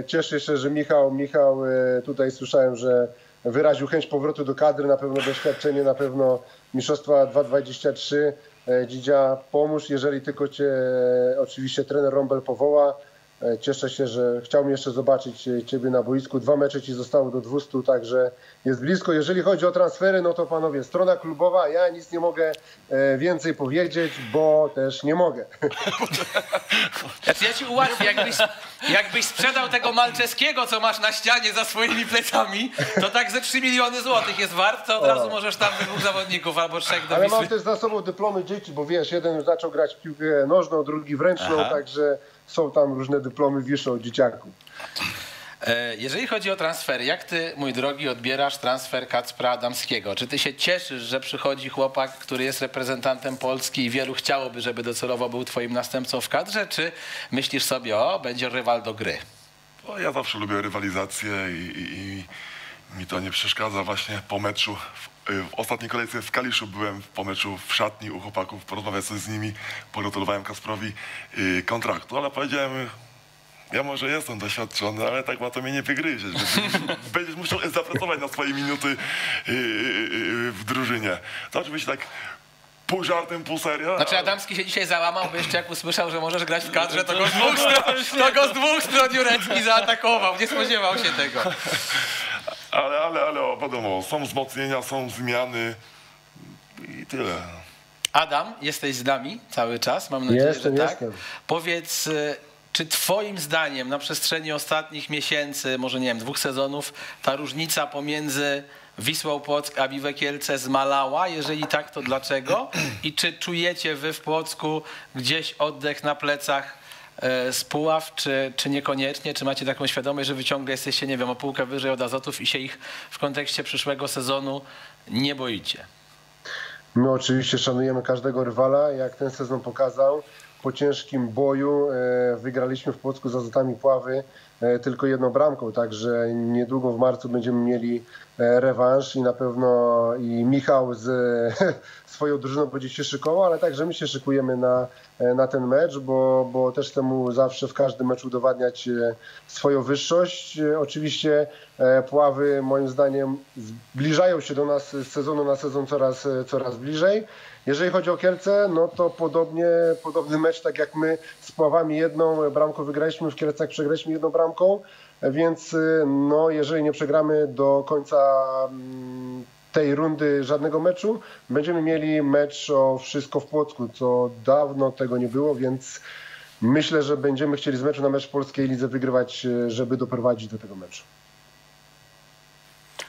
cieszę się, że Michał tutaj słyszałem, że wyraził chęć powrotu do kadry, na pewno doświadczenie, na pewno mistrzostwa 2023. Dzidzia, pomóż, jeżeli tylko cię oczywiście trener Rombel powoła. Cieszę się, że chciałbym jeszcze zobaczyć ciebie na boisku. 2 mecze ci zostało do 200, także jest blisko. Jeżeli chodzi o transfery, no to panowie, strona klubowa, ja nic nie mogę więcej powiedzieć, bo też nie mogę. Ja ci ułatwię, jakbyś sprzedał tego Malczewskiego, co masz na ścianie za swoimi plecami, to tak ze 3 miliony złotych jest wart, to od razu możesz tam 2 zawodników albo 3 do Wisły. Ale mam też za sobą dyplomy dzieci, bo wiesz, jeden już zaczął grać w piłkę nożną, drugi w ręczną, także... Są tam różne dyplomy, wiszą o dzieciaku. Jeżeli chodzi o transfery, jak ty, mój drogi, odbierasz transfer Kacpra Adamskiego? Czy ty się cieszysz, że przychodzi chłopak, który jest reprezentantem Polski i wielu chciałoby, żeby docelowo był twoim następcą w kadrze? Czy myślisz sobie, o, będzie rywal do gry? No, ja zawsze lubię rywalizację i mi to nie przeszkadza. Właśnie po meczu, w ostatniej kolejce w Kaliszu byłem, po meczu w szatni u chłopaków, porozmawiałem sobie z nimi, pogratulowałem Kasprowi kontraktu, ale powiedziałem, ja może jestem doświadczony, ale tak ma to mnie nie wygryzie. Będziesz musiał zapracować na swoje minuty w drużynie. To oczywiście tak pół żartem, pół serio. Znaczy Adamski się dzisiaj załamał, bo jeszcze jak usłyszał, że możesz grać w kadrze, to go z dwóch stron Jurecki zaatakował, nie spodziewał się tego. Ale wiadomo, są wzmocnienia, są zmiany i tyle. Adam, jesteś z nami cały czas, mam nadzieję, że tak. Jestem. Powiedz, czy twoim zdaniem na przestrzeni ostatnich miesięcy, może nie wiem, 2 sezonów, ta różnica pomiędzy Wisłą Płock a Vive Kielce zmalała? Jeżeli tak, to dlaczego? I czy czujecie wy w Płocku gdzieś oddech na plecach z Puław, czy niekoniecznie? Czy macie taką świadomość, że wy ciągle jesteście, nie wiem, o półkę wyżej od Azotów i się ich w kontekście przyszłego sezonu nie boicie? My oczywiście szanujemy każdego rywala, jak ten sezon pokazał. Po ciężkim boju wygraliśmy w Płocku z Azotami Puławy tylko jedną bramką, także niedługo w marcu będziemy mieli rewanż i na pewno i Michał z swoją drużyną będzie się szykował, ale także my się szykujemy na ten mecz, bo też chcę mu zawsze w każdym meczu udowadniać swoją wyższość. Oczywiście Puławy moim zdaniem zbliżają się do nas z sezonu na sezon coraz bliżej. Jeżeli chodzi o Kielce, no to podobny mecz, tak jak my z Puławami jedną bramką wygraliśmy, w Kielcach przegraliśmy jedną bramką, więc no, jeżeli nie przegramy do końca tej rundy żadnego meczu, będziemy mieli mecz o wszystko w Płocku, co dawno tego nie było, więc myślę, że będziemy chcieli z meczu na mecz polskiej lidze wygrywać, żeby doprowadzić do tego meczu.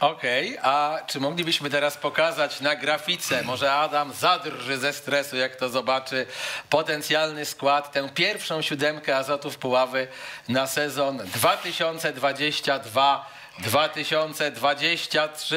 Okej, a czy moglibyśmy teraz pokazać na grafice, może Adam zadrży ze stresu, jak to zobaczy, potencjalny skład, tę pierwszą siódemkę Azotów Puławy na sezon 2022-2023.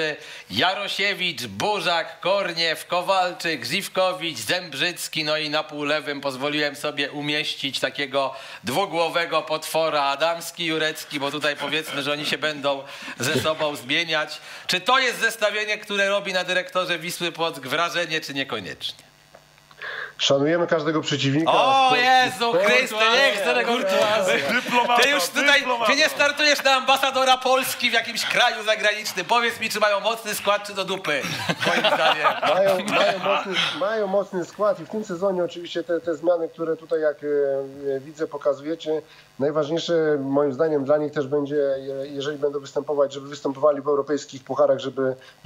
Jarosiewicz, Burzak, Korniew, Kowalczyk, Żywkowicz, Zembrzycki, no i na półlewym pozwoliłem sobie umieścić takiego dwugłowego potwora, Adamski, Jurecki, bo tutaj powiedzmy, że oni się będą ze sobą zmieniać. Czy to jest zestawienie, które robi na dyrektorze Wisły Płock wrażenie, czy niekoniecznie? Szanujemy każdego przeciwnika. O Jezu Chryste, niech z tego Ty już tutaj, ty nie startujesz na ambasadora Polski w jakimś kraju zagranicznym. Powiedz mi, czy mają mocny skład, czy do dupy, moim zdaniem. Mają mocny skład i w tym sezonie oczywiście te zmiany, które tutaj, jak widzę, pokazujecie, najważniejsze moim zdaniem dla nich też będzie, jeżeli będą występować, żeby występowali w europejskich pucharach,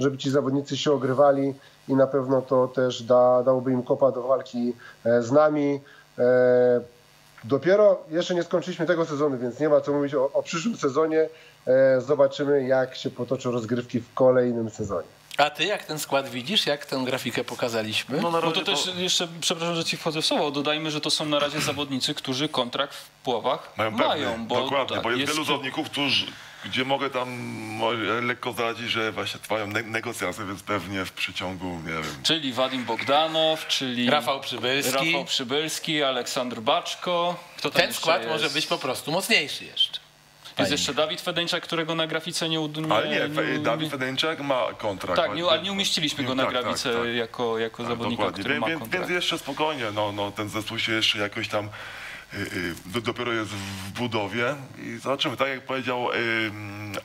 żeby ci zawodnicy się ogrywali i na pewno to też dałoby im kopa do walki z nami. Dopiero jeszcze nie skończyliśmy tego sezonu, więc nie ma co mówić o przyszłym sezonie. Zobaczymy, jak się potoczą rozgrywki w kolejnym sezonie. A ty jak ten skład widzisz? Jak tę grafikę pokazaliśmy? No to też jeszcze, przepraszam, że ci wchodzę w słowo, dodajmy, że to są na razie zawodnicy, którzy kontrakt w Puławach mają. Dokładnie, bo jest wielu zawodników, którzy... Gdzie mogę tam lekko zdradzić, że właśnie trwają negocjacje, więc pewnie w przeciągu, nie wiem... Czyli Wadim Bogdanow, czyli... Rafał Przybylski, Aleksander Baczko. Kto tam ten skład jest? Może być po prostu mocniejszy jeszcze. Jest jeszcze Dawid Fedeńczak, którego na grafice nie... Ale nie, Dawid Fedeńczak ma kontrakt. Tak, ale nie umieściliśmy go na grafice jako zawodnika, który ma kontrakt. Więc jeszcze spokojnie, ten zespół się jeszcze jakoś tam... Dopiero jest w budowie i zobaczymy, tak jak powiedział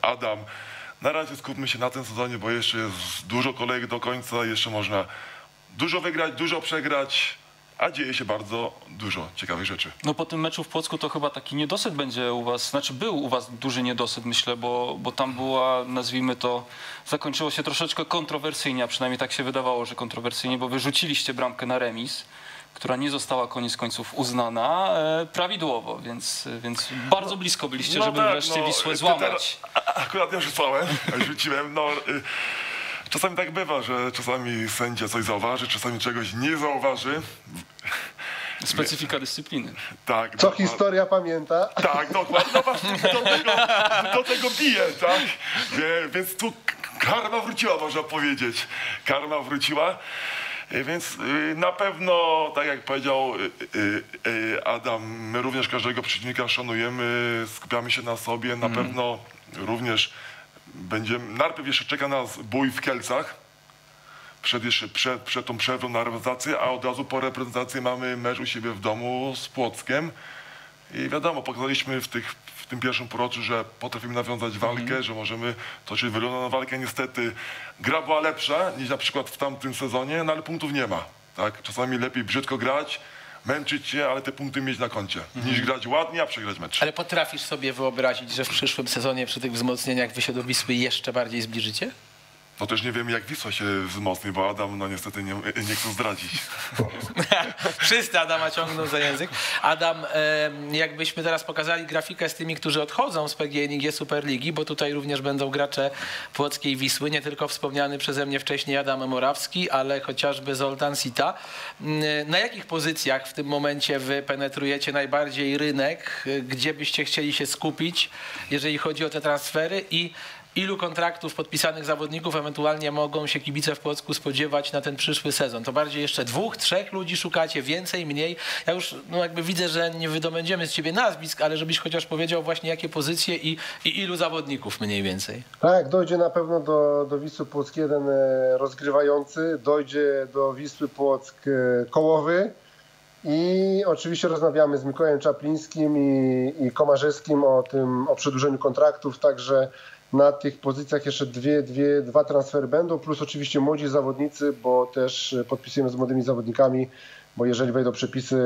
Adam, na razie skupmy się na tym sezonie, bo jeszcze jest dużo kolejek do końca, jeszcze można dużo wygrać, dużo przegrać, a dzieje się bardzo dużo ciekawych rzeczy. No po tym meczu w Płocku to chyba taki niedosyt będzie u was, znaczy był u was duży niedosyt, myślę, bo tam była, nazwijmy to, zakończyło się troszeczkę kontrowersyjnie, a przynajmniej tak się wydawało, że kontrowersyjnie, bo wyrzuciliście bramkę na remis, która nie została koniec końców uznana prawidłowo, więc bardzo blisko byliście, żeby wreszcie Wisłę złamać. Akurat ja rzucałem, rzuciłem. Czasami tak bywa, że czasami sędzia coś zauważy, czasami czegoś nie zauważy. Specyfika dyscypliny. Tak. Co historia pamięta. Tak, dokładnie. No właśnie, do tego bije, tak? Więc tu karma wróciła, można powiedzieć. Karma wróciła. Więc na pewno, tak jak powiedział Adam, my również każdego przeciwnika szanujemy, skupiamy się na sobie. Na pewno również będziemy, najpierw jeszcze czeka nas bój w Kielcach, przed tą przerwą na reprezentację, a od razu po reprezentacji mamy mecz u siebie w domu z Płockiem. I wiadomo, pokazaliśmy w tym pierwszym półroczu, że potrafimy nawiązać walkę, że możemy toczyć wyrównaną walkę. Niestety gra była lepsza niż na przykład w tamtym sezonie, ale punktów nie ma. Tak? Czasami lepiej brzydko grać, męczyć się, ale te punkty mieć na koncie, niż grać ładnie, a przegrać mecz. Ale potrafisz sobie wyobrazić, że w przyszłym sezonie przy tych wzmocnieniach wy się do Wisły jeszcze bardziej zbliżycie? No też nie wiemy, jak Wisła się wzmocni, bo Adam niestety nie chce zdradzić. Wszyscy Adama ciągną za język. Adam, jakbyśmy teraz pokazali grafikę z tymi, którzy odchodzą z PGNiG Superligi, bo tutaj również będą gracze płockiej Wisły, nie tylko wspomniany przeze mnie wcześniej Adam Morawski, ale chociażby Zoltan Sita. Na jakich pozycjach w tym momencie wy penetrujecie najbardziej rynek? Gdzie byście chcieli się skupić, jeżeli chodzi o te transfery? I ilu kontraktów podpisanych zawodników ewentualnie mogą się kibice w Płocku spodziewać na ten przyszły sezon? To bardziej jeszcze dwóch, trzech ludzi szukacie, więcej, mniej? Ja już jakby widzę, że nie wydobędziemy z ciebie nazwisk, ale żebyś chociaż powiedział właśnie jakie pozycje i ilu zawodników mniej więcej. Tak, dojdzie na pewno do Wisły Płock jeden rozgrywający, dojdzie do Wisły Płock kołowy. I oczywiście rozmawiamy z Mikołajem Czaplińskim i Komarzewskim o przedłużeniu kontraktów, także na tych pozycjach jeszcze dwa transfery będą, plus oczywiście młodzi zawodnicy, bo też podpisujemy z młodymi zawodnikami, bo jeżeli wejdą przepisy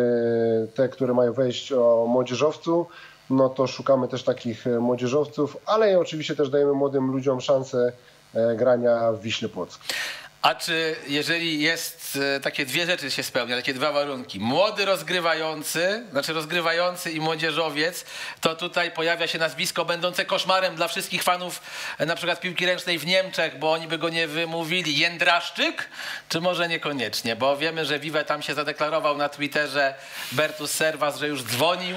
te, które mają wejść o młodzieżowcu, no to szukamy też takich młodzieżowców, ale oczywiście też dajemy młodym ludziom szansę grania w Wiśle Płock. A czy jeżeli jest takie dwie rzeczy się spełnia, takie dwa warunki, młody rozgrywający, znaczy rozgrywający i młodzieżowiec, to tutaj pojawia się nazwisko będące koszmarem dla wszystkich fanów na przykład piłki ręcznej w Niemczech, bo oni by go nie wymówili. Jędraszczyk? Czy może niekoniecznie? Bo wiemy, że Vive tam się zadeklarował na Twitterze, Bertus Servas, że już dzwonił.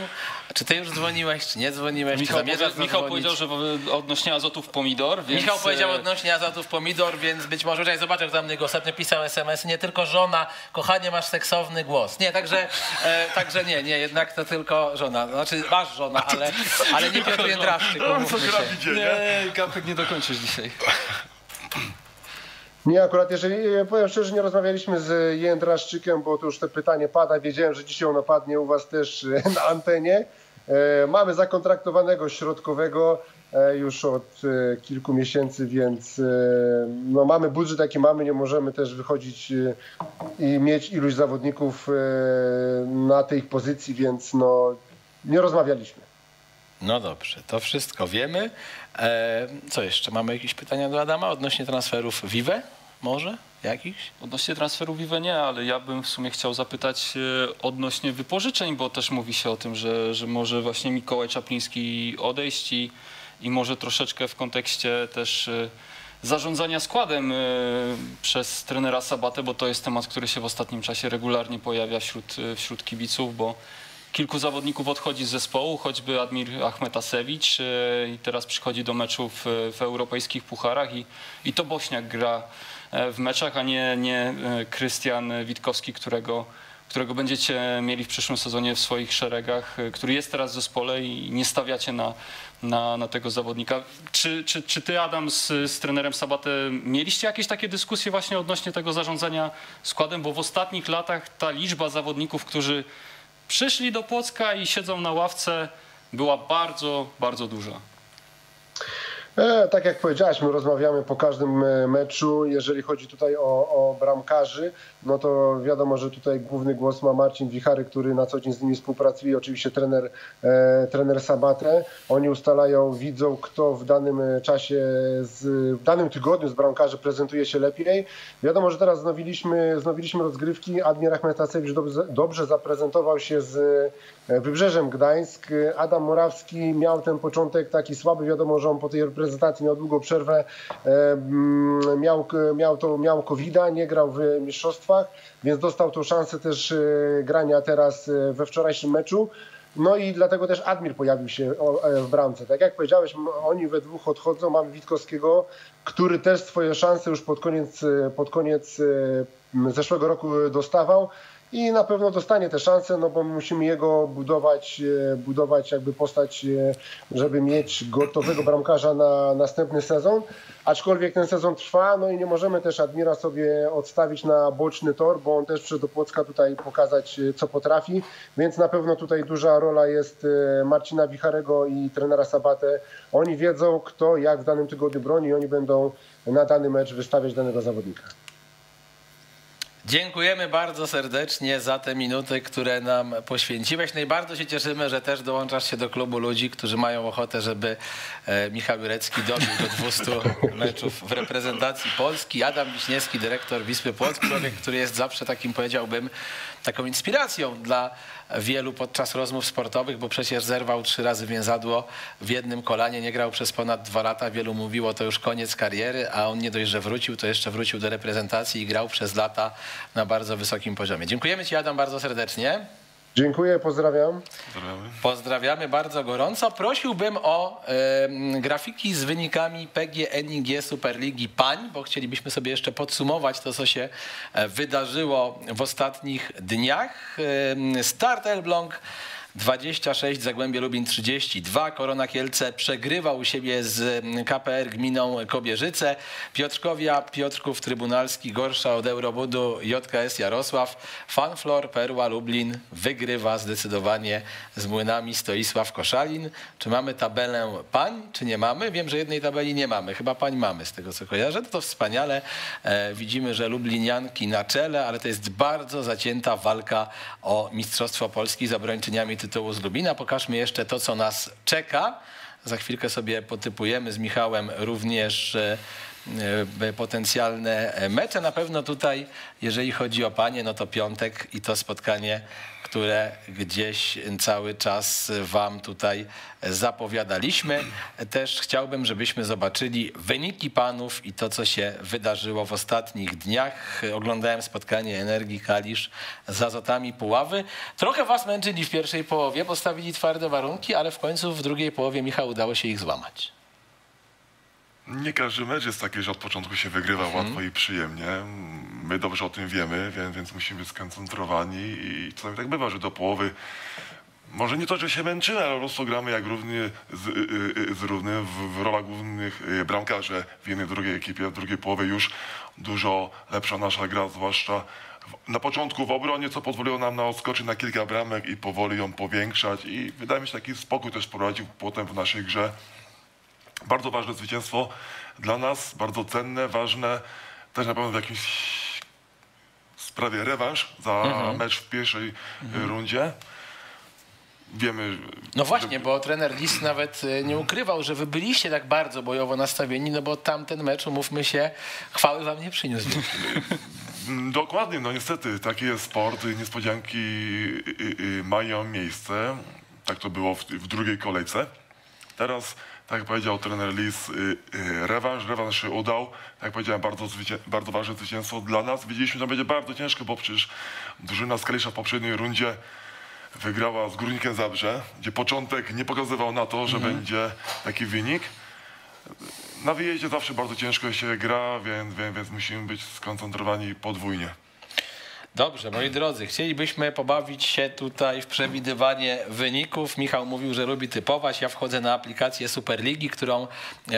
Czy ty już dzwoniłeś, czy nie dzwoniłeś? Michał powiedział, że odnośnie Azotów Pomidor. Więc... Michał powiedział odnośnie Azotów Pomidor, więc być może tutaj zobaczę, do mnie go ostatnio pisał SMS, nie tylko żona, kochanie, masz seksowny głos. Nie, także nie, jednak to tylko żona. Znaczy masz żona, ale nie Piotr Jędraszczyk. Nie, Kapek, nie dokończysz dzisiaj. Nie, akurat jeżeli, powiem szczerze, nie rozmawialiśmy z Jędraszczykiem, bo to już te pytanie pada. Wiedziałem, że dzisiaj ono padnie u was też na antenie. Mamy zakontraktowanego środkowego już od kilku miesięcy, więc no mamy budżet jaki mamy, nie możemy też wychodzić i mieć iluś zawodników na tej pozycji, więc no nie rozmawialiśmy. No dobrze, to wszystko wiemy. Co jeszcze? Mamy jakieś pytania do Adama odnośnie transferów Vive? Może? Jakichś? Odnośnie transferu Vive nie, ale ja bym w sumie chciał zapytać odnośnie wypożyczeń, bo też mówi się o tym, że może właśnie Mikołaj Czapliński odejść i może troszeczkę w kontekście też zarządzania składem przez trenera Sabatę, bo to jest temat, który się w ostatnim czasie regularnie pojawia wśród kibiców, bo kilku zawodników odchodzi z zespołu, choćby Admir Ahmetašević, i teraz przychodzi do meczów w europejskich pucharach i to Bośniak gra w meczach, a nie Krystian Witkowski, którego będziecie mieli w przyszłym sezonie w swoich szeregach, który jest teraz w zespole i nie stawiacie na tego zawodnika. Czy ty, Adam, z trenerem Sabatę mieliście jakieś takie dyskusje właśnie odnośnie tego zarządzania składem? Bo w ostatnich latach ta liczba zawodników, którzy przyszli do Płocka i siedzą na ławce, była bardzo, bardzo duża. Tak jak powiedziałeś, my rozmawiamy po każdym meczu. Jeżeli chodzi tutaj o bramkarzy, no to wiadomo, że tutaj główny głos ma Marcin Wichary, który na co dzień z nimi współpracuje. Oczywiście trener Sabatę. Oni ustalają, widzą, kto w danym czasie, w danym tygodniu z bramkarzy prezentuje się lepiej. Wiadomo, że teraz znowiliśmy rozgrywki. Admir Ahmetašević dobrze zaprezentował się z Wybrzeżem Gdańsk. Adam Morawski miał ten początek taki słaby. Wiadomo, że on po tej reprezentacji miał długą przerwę, miał COVID-a, nie grał w mistrzostwach, więc dostał tą szansę też grania teraz we wczorajszym meczu. No i dlatego też Admir pojawił się w bramce. Tak jak powiedziałeś, oni we dwóch odchodzą. Mamy Witkowskiego, który też swoje szanse już pod koniec zeszłego roku dostawał. I na pewno dostanie te szanse, no bo musimy jego budować jakby postać, żeby mieć gotowego bramkarza na następny sezon. Aczkolwiek ten sezon trwa, no i nie możemy też Admira sobie odstawić na boczny tor, bo on też przyszedł do Płocka tutaj pokazać, co potrafi. Więc na pewno tutaj duża rola jest Marcina Wicharego i trenera Sabatę. Oni wiedzą, kto jak w danym tygodniu broni i oni będą na dany mecz wystawiać danego zawodnika. Dziękujemy bardzo serdecznie za te minuty, które nam poświęciłeś. Najbardziej się cieszymy, że też dołączasz się do klubu ludzi, którzy mają ochotę, żeby Michał Jurecki dobił do 200 meczów w reprezentacji Polski. Adam Wiśniewski, dyrektor Wisły Płock, człowiek, który jest zawsze takim, powiedziałbym, taką inspiracją dla wielu podczas rozmów sportowych, bo przecież zerwał 3 razy więzadło w jednym kolanie, nie grał przez ponad 2 lata. Wielu mówiło, to już koniec kariery, a on nie dość, że wrócił, to jeszcze wrócił do reprezentacji i grał przez lata na bardzo wysokim poziomie. Dziękujemy ci, Adam, bardzo serdecznie. Dziękuję, pozdrawiam. Pozdrawiamy bardzo gorąco. Prosiłbym o grafiki z wynikami PGNiG Superligi Pań, bo chcielibyśmy sobie jeszcze podsumować to, co się wydarzyło w ostatnich dniach. Start Elbląg 26, Zagłębie Lubin 32, Korona Kielce przegrywa u siebie z KPR gminą Kobierzyce, Piotrkowia, Piotrków Trybunalski gorsza od Eurobudu, JKS Jarosław, Fanflor, Perła Lublin wygrywa zdecydowanie z Młynami Stoisław Koszalin. Czy mamy tabelę pań, czy nie mamy? Wiem, że jednej tabeli nie mamy, chyba pań mamy z tego, co kojarzę. To wspaniale, widzimy, że lublinianki na czele, ale to jest bardzo zacięta walka o Mistrzostwo Polski z obrończyniami tytułu z Lubina. Pokażmy jeszcze to, co nas czeka. Za chwilkę sobie potypujemy z Michałem również potencjalne mecze. Na pewno tutaj, jeżeli chodzi o panie, no to piątek i to spotkanie, które gdzieś cały czas wam tutaj zapowiadaliśmy. Też chciałbym, żebyśmy zobaczyli wyniki panów i to, co się wydarzyło w ostatnich dniach. Oglądałem spotkanie Energii Kalisz z Azotami Puławy. Trochę was męczyli w pierwszej połowie, postawili twarde warunki, ale w końcu w drugiej połowie, Michał, udało się ich złamać. Nie każdy mecz jest taki, że od początku się wygrywa łatwo i przyjemnie. My dobrze o tym wiemy, więc musimy być skoncentrowani i czasami tak bywa, że do połowy, może nie to, że się męczymy, ale po prostu gramy jak równy z równym w rolach głównych bramkarze w jednej, drugiej ekipie. W drugiej połowie już dużo lepsza nasza gra, zwłaszcza na początku w obronie, co pozwoliło nam na odskoczy na kilka bramek i powoli ją powiększać. I wydaje mi się, taki spokój też prowadził potem w naszej grze. Bardzo ważne zwycięstwo dla nas, bardzo cenne, ważne, też na pewno w jakimś sprawie rewanż za mecz w pierwszej rundzie. Wiemy, no właśnie, bo trener Lis nawet nie ukrywał, że wy byliście tak bardzo bojowo nastawieni, no bo tamten mecz, umówmy się, chwały wam nie przyniósł. Dokładnie, no niestety, taki jest sport, niespodzianki mają miejsce, tak to było w drugiej kolejce. Teraz, tak jak powiedział trener Lis, rewanż się udał. Jak powiedziałem, bardzo ważne zwycięstwo dla nas. Widzieliśmy, że będzie bardzo ciężko, bo przecież drużyna z Kalisza w poprzedniej rundzie wygrała z Górnikiem Zabrze, gdzie początek nie pokazywał na to, że będzie taki wynik. Na wyjeździe zawsze bardzo ciężko się gra, więc musimy być skoncentrowani podwójnie. Dobrze, moi drodzy, chcielibyśmy pobawić się tutaj w przewidywanie wyników. Michał mówił, że lubi typować. Ja wchodzę na aplikację Superligi, którą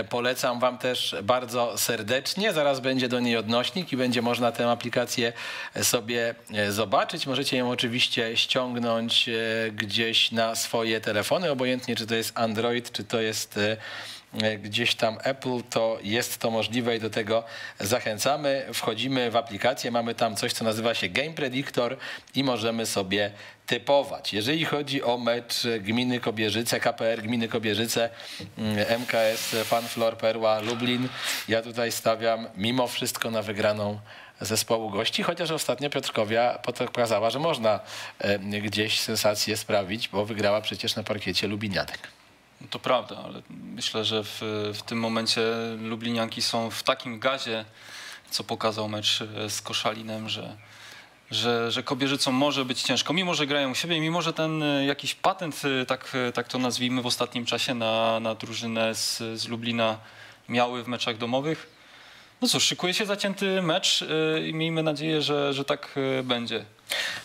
polecam wam też bardzo serdecznie. Zaraz będzie do niej odnośnik i będzie można tę aplikację sobie zobaczyć. Możecie ją oczywiście ściągnąć gdzieś na swoje telefony, obojętnie czy to jest Android, czy to jest gdzieś tam Apple, to jest to możliwe i do tego zachęcamy. Wchodzimy w aplikację, mamy tam coś, co nazywa się Game Predictor i możemy sobie typować. Jeżeli chodzi o mecz gminy Kobierzyce, KPR gminy Kobierzyce, MKS Fanflor Perła Lublin, ja tutaj stawiam mimo wszystko na wygraną zespołu gości, chociaż ostatnio Piotrkowia pokazała, że można gdzieś sensację sprawić, bo wygrała przecież na parkiecie Lubinianek. To prawda, ale myślę, że w tym momencie lublinianki są w takim gazie, co pokazał mecz z Koszalinem, że Kobierzycom może być ciężko, mimo że grają u siebie, mimo że ten jakiś patent, tak to nazwijmy, w ostatnim czasie na drużynę z Lublina miały w meczach domowych. No cóż, szykuje się zacięty mecz i miejmy nadzieję, że tak będzie.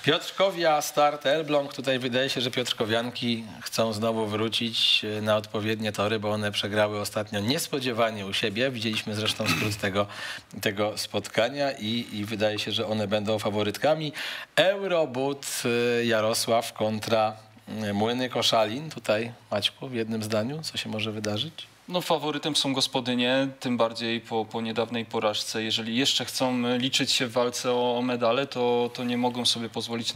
Piotrkowia, Start Elbląg. Tutaj wydaje się, że piotrkowianki chcą znowu wrócić na odpowiednie tory, bo one przegrały ostatnio niespodziewanie u siebie. Widzieliśmy zresztą skrót tego spotkania i wydaje się, że one będą faworytkami. Eurobud Jarosław kontra Młyny Koszalin. Tutaj, Maćku, w jednym zdaniu, co się może wydarzyć? No, faworytem są gospodynie, tym bardziej po niedawnej porażce. Jeżeli jeszcze chcą liczyć się w walce o medale, to nie mogą sobie pozwolić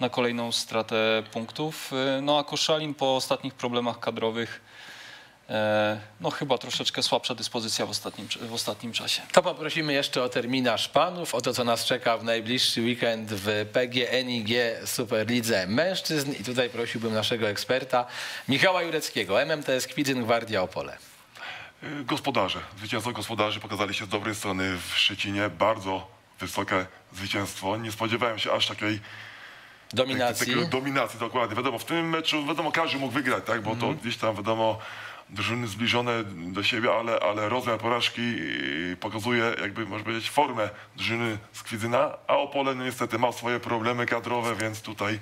na kolejną stratę punktów. No a Koszalin po ostatnich problemach kadrowych, no chyba troszeczkę słabsza dyspozycja w ostatnim czasie. To poprosimy jeszcze o terminarz panów, o to, co nas czeka w najbliższy weekend w PGNiG Superlidze Mężczyzn. I tutaj prosiłbym naszego eksperta Michała Jureckiego, MMTS Kwidzyn, Gwardia Opole. Gospodarze, zwycięstwo gospodarzy pokazali się z dobrej strony w Szczecinie. Bardzo wysokie zwycięstwo. Nie spodziewałem się aż takiej Dominacji. Dominacji, dokładnie. Wiadomo, w tym meczu, wiadomo, każdy mógł wygrać, tak? Bo to gdzieś tam, wiadomo, drużyny zbliżone do siebie, ale rozmiar porażki pokazuje, jakby można powiedzieć, formę drużyny z Kwidzyna, a Opole no, niestety ma swoje problemy kadrowe, więc tutaj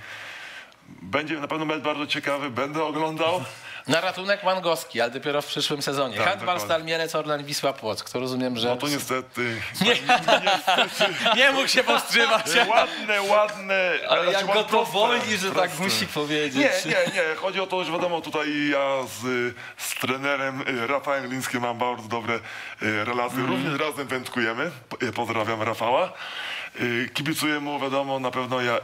będzie na pewno mecz bardzo ciekawy, będę oglądał. Na ratunek Mangowski, ale dopiero w przyszłym sezonie. Tak, Handball, Stal Mielec, Orlen, Wisła Płock, to rozumiem, że... No to niestety... niestety. Nie mógł się powstrzymać. Ładne... Ale jak go to woli, że tak musi powiedzieć. Nie. Chodzi o to, że wiadomo, tutaj ja z trenerem Rafałem Glińskim mam bardzo dobre relacje. Również razem wędkujemy. Pozdrawiam Rafała. Kibicuję mu, wiadomo, na pewno ja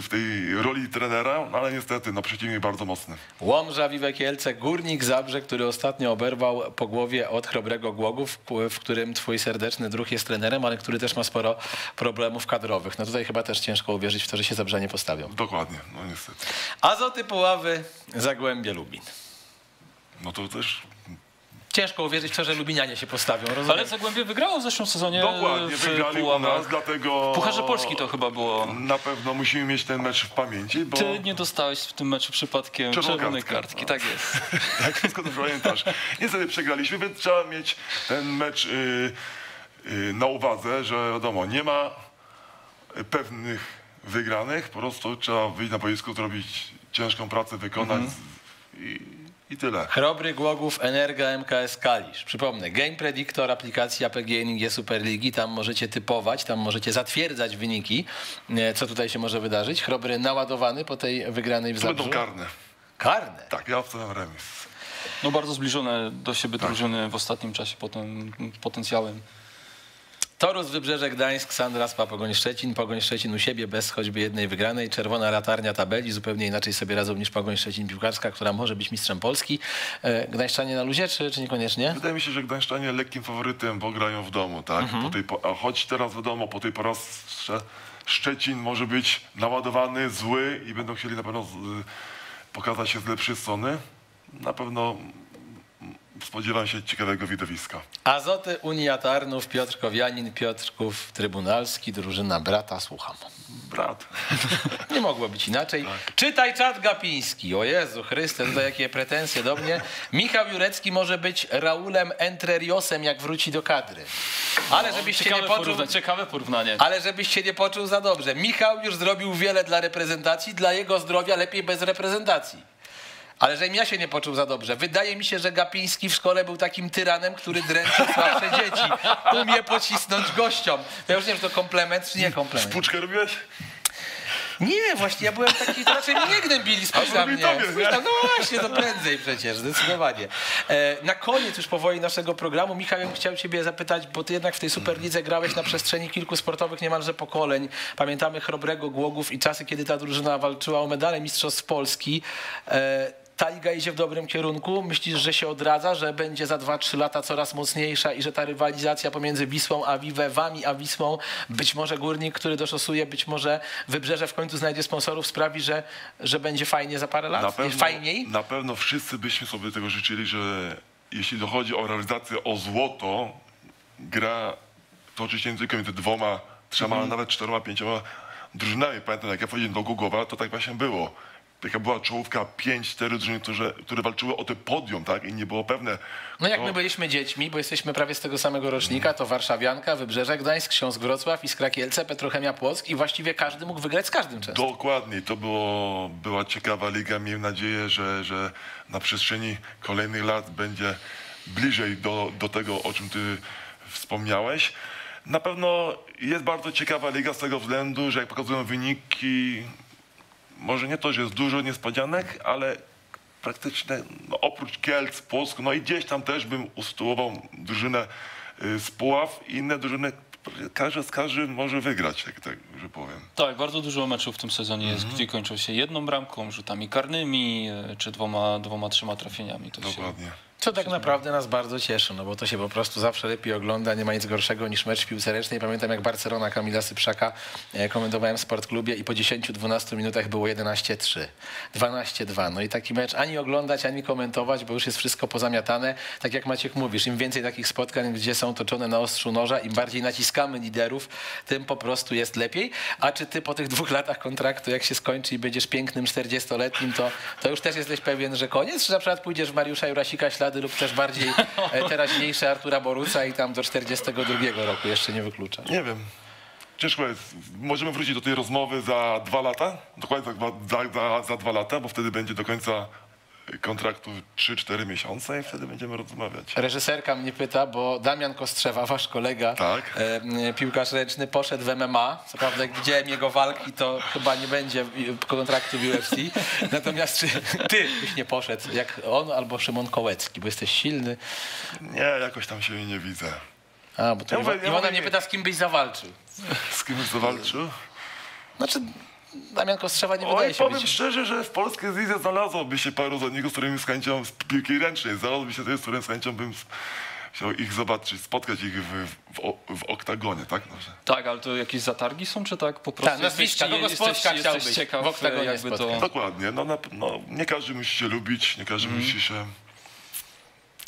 w tej roli trenera, ale niestety, no przeciwnik bardzo mocny. Łomża, Vive Kielce, Górnik Zabrze, który ostatnio oberwał po głowie od Chrobrego Głogów, w którym twój serdeczny druh jest trenerem, ale który też ma sporo problemów kadrowych. No tutaj chyba też ciężko uwierzyć w to, że się Zabrzanie postawią. Dokładnie, no niestety. Azoty Puławy, Zagłębie Lubin. No to też... Ciężko uwierzyć w to, że Lubinianie się postawią, rozumiem. Ale Zagłębie wygrało w zeszłym sezonie. Dokładnie, wygrali u nas, dlatego... Pucharze Polski to chyba było. Na pewno musimy mieć ten mecz w pamięci, bo... Ty nie dostałeś w tym meczu przypadkiem czerwonej kartki, tak jest. Tak, wszystko to pamiętasz. Niestety przegraliśmy, więc trzeba mieć ten mecz na uwadze, że wiadomo, nie ma pewnych wygranych, po prostu trzeba wyjść na boisku, zrobić ciężką pracę, wykonać i tyle. Chrobry Głogów, Energa, MKS Kalisz. Przypomnę, Game Predictor, aplikacja PGNiG Superligi. Tam możecie typować, tam możecie zatwierdzać wyniki, co tutaj się może wydarzyć. Chrobry naładowany po tej wygranej w Zabrzu. To będą karne. Karne? Tak, ja obstawiam remis. No bardzo zbliżone do siebie drużyny w ostatnim czasie potencjałem. Torus, Wybrzeże Gdańsk, Sandraspa, Pogoń Szczecin. Pogoń Szczecin u siebie bez choćby jednej wygranej. Czerwona latarnia tabeli, zupełnie inaczej sobie radzą niż Pogoń Szczecin piłkarska, która może być mistrzem Polski. Gdańszczanie na luzie, czy niekoniecznie? Wydaje mi się, że Gdańszczanie lekkim faworytem, bo grają w domu, tak? Choć teraz wiadomo, po tej porażce Szczecin może być naładowany, zły i będą chcieli na pewno pokazać się z lepszej strony. Na pewno... Spodziewam się ciekawego widowiska. Azoty, Unia Tarnów, Piotrkowianin, Piotrków Trybunalski, drużyna brata, słucham. Brat. Nie mogło być inaczej. Tak. Czytaj czat Gapiński. O Jezu Chryste, tutaj jakie pretensje do mnie. Michał Jurecki może być Raulem Entreriosem, jak wróci do kadry. Ale żebyś się nie poczuł... Ciekawe porównanie. Ale żebyś się nie poczuł za dobrze. Michał już zrobił wiele dla reprezentacji, dla jego zdrowia lepiej bez reprezentacji. Ale żebym ja się nie poczuł za dobrze. Wydaje mi się, że Gapiński w szkole był takim tyranem, który dręczy słabsze dzieci. Umie pocisnąć gościom. Ja już nie wiem, czy to komplement, czy nie komplement. Spuczkę robiłeś? Nie, właśnie ja byłem taki, to raczej mnie gnębili, spójrz na mnie. No właśnie, to prędzej przecież, zdecydowanie. Na koniec już powoli naszego programu, Michał, ja bym chciał ciebie zapytać, bo ty jednak w tej Superlidze grałeś na przestrzeni kilku sportowych niemalże pokoleń. Pamiętamy Chrobrego Głogów i czasy, kiedy ta drużyna walczyła o medale Mistrzostw Polski. Ta liga idzie w dobrym kierunku? Myślisz, że się odradza, że będzie za 2-3 lata coraz mocniejsza i że ta rywalizacja pomiędzy Wisłą a Vive, wami a Wisłą, być może Górnik, który doszosuje, być może Wybrzeże w końcu znajdzie sponsorów, sprawi, że będzie fajnie za parę lat? Fajniej? Na pewno wszyscy byśmy sobie tego życzyli, że jeśli dochodzi o realizację o złoto, gra toczy się nie tylko między dwoma, trzema, nawet czteroma, pięcioma drużynami. Pamiętam, jak ja wchodziłem do Głogowa, to tak właśnie było. Taka była czołówka 5-4 drużyny, które walczyły o te podium, tak? I nie było pewne. No jak my byliśmy dziećmi, bo jesteśmy prawie z tego samego rocznika, to Warszawianka, Wybrzeże Gdańsk, Śląsk Wrocław, Iskra Kielce, Petrochemia Płock i właściwie każdy mógł wygrać z każdym często. Dokładnie, to była ciekawa liga. Miejmy nadzieję, że na przestrzeni kolejnych lat będzie bliżej do tego, o czym ty wspomniałeś. Na pewno jest bardzo ciekawa liga z tego względu, że jak pokazują wyniki, może nie to, że jest dużo niespodzianek, ale praktycznie no, oprócz Kielc, Płock, no i gdzieś tam też bym usytuował drużynę z Puław i inne drużyny, każdy może wygrać, tak że powiem. Tak, bardzo dużo meczów w tym sezonie jest, gdzie kończą się jedną bramką, rzutami karnymi, czy dwoma, trzema trafieniami. To dokładnie. Co tak naprawdę nas bardzo cieszy, no bo to się po prostu zawsze lepiej ogląda, nie ma nic gorszego niż mecz w piłce ręcznej. Pamiętam, jak Barcelona Kamila Sypszaka komentowałem w Sportklubie i po 10-12 minutach było 11-3, 12-2. No i taki mecz ani oglądać, ani komentować, bo już jest wszystko pozamiatane. Tak jak Maciek mówisz, im więcej takich spotkań, gdzie są toczone na ostrzu noża, im bardziej naciskamy liderów, tym po prostu jest lepiej. A czy ty po tych 2 latach kontraktu, jak się skończy i będziesz pięknym 40-letnim, to już też jesteś pewien, że koniec? Czy na przykład pójdziesz w Mariusza Jurasika ślad lub też bardziej teraźniejsze Artura Boruca i tam do 42 roku jeszcze nie wyklucza? Nie wiem. Ciężko jest. Możemy wrócić do tej rozmowy za 2 lata, dokładnie za 2 lata, bo wtedy będzie do końca kontraktu 3-4 miesiące i wtedy będziemy rozmawiać. Reżyserka mnie pyta, bo Damian Kostrzewa, wasz kolega, tak, piłkarz ręczny, poszedł w MMA. Co prawda, jak widziałem jego walki, to chyba nie będzie kontraktu w UFC. Natomiast czy ty byś nie poszedł jak on albo Szymon Kołecki, bo jesteś silny? Nie, jakoś tam się nie widzę. A, bo to ja Iwona mnie pyta, z kim byś zawalczył. Z kim byś zawalczył? Znaczy... Damian Kostrzewa nie wydaje się powiem szczerze, że w polskiej lidze znalazłoby się paru zawodników, z którymi z chęcią z piłki ręcznej. Znalazłoby się z którym z chęcią bym chciał ich zobaczyć, spotkać ich w oktagonie, tak? Dobrze. Tak, ale to jakieś zatargi są, czy tak po prostu? Tak, nazwiska, kogo spotkać chciałbyś w oktagonie to... Dokładnie, no, nie każdy musi się lubić, nie każdy musi się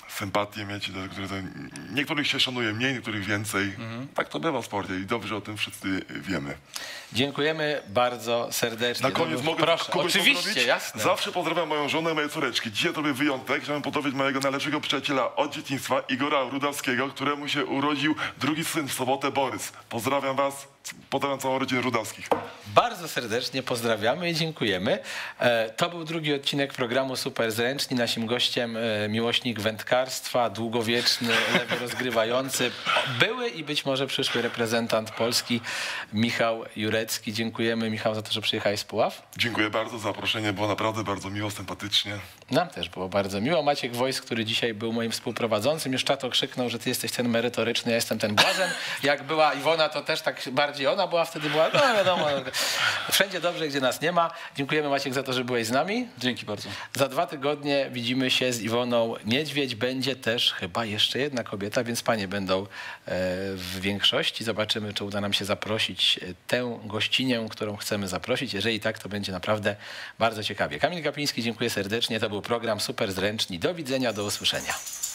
sympatię mieć. Niektórych się szanuje mniej, niektórych więcej. Tak to bywa w sporcie i dobrze o tym wszyscy wiemy. Dziękujemy bardzo serdecznie. Na koniec mogę kogoś pozdrowić? Jasne. Zawsze pozdrawiam moją żonę i moje córeczki. Dzisiaj robię wyjątek, chciałem pozdrowić mojego najlepszego przyjaciela od dzieciństwa, Igora Rudawskiego, któremu się urodził drugi syn w sobotę, Borys. Pozdrawiam was. Pozdrawiam całą rodzinę Rudawskich. Bardzo serdecznie pozdrawiamy i dziękujemy. To był drugi odcinek programu Super Zręczni. Naszym gościem miłośnik wędkarstwa, długowieczny, lewy rozgrywający, były i być może przyszły reprezentant Polski, Michał Jurecki. Dziękujemy, Michał, za to, że przyjechałeś z Puław. Dziękuję bardzo za zaproszenie, było naprawdę bardzo miło, sympatycznie. Nam też było bardzo miło. Maciek Wojs, który dzisiaj był moim współprowadzącym, już czato krzyknął, że ty jesteś ten merytoryczny, ja jestem ten błazen. Jak była Iwona, to też tak bardziej ona była, wtedy była, no wiadomo, wszędzie dobrze, gdzie nas nie ma. Dziękujemy, Maciek, za to, że byłeś z nami. Dzięki bardzo. Za 2 tygodnie widzimy się z Iwoną Niedźwiedź. Będzie też chyba jeszcze jedna kobieta, więc panie będą w większości. Zobaczymy, czy uda nam się zaprosić tę gościnię, którą chcemy zaprosić. Jeżeli tak, to będzie naprawdę bardzo ciekawie. Kamil Kapiński, dziękuję serdecznie. To był program Super Zręczni. Do widzenia, do usłyszenia.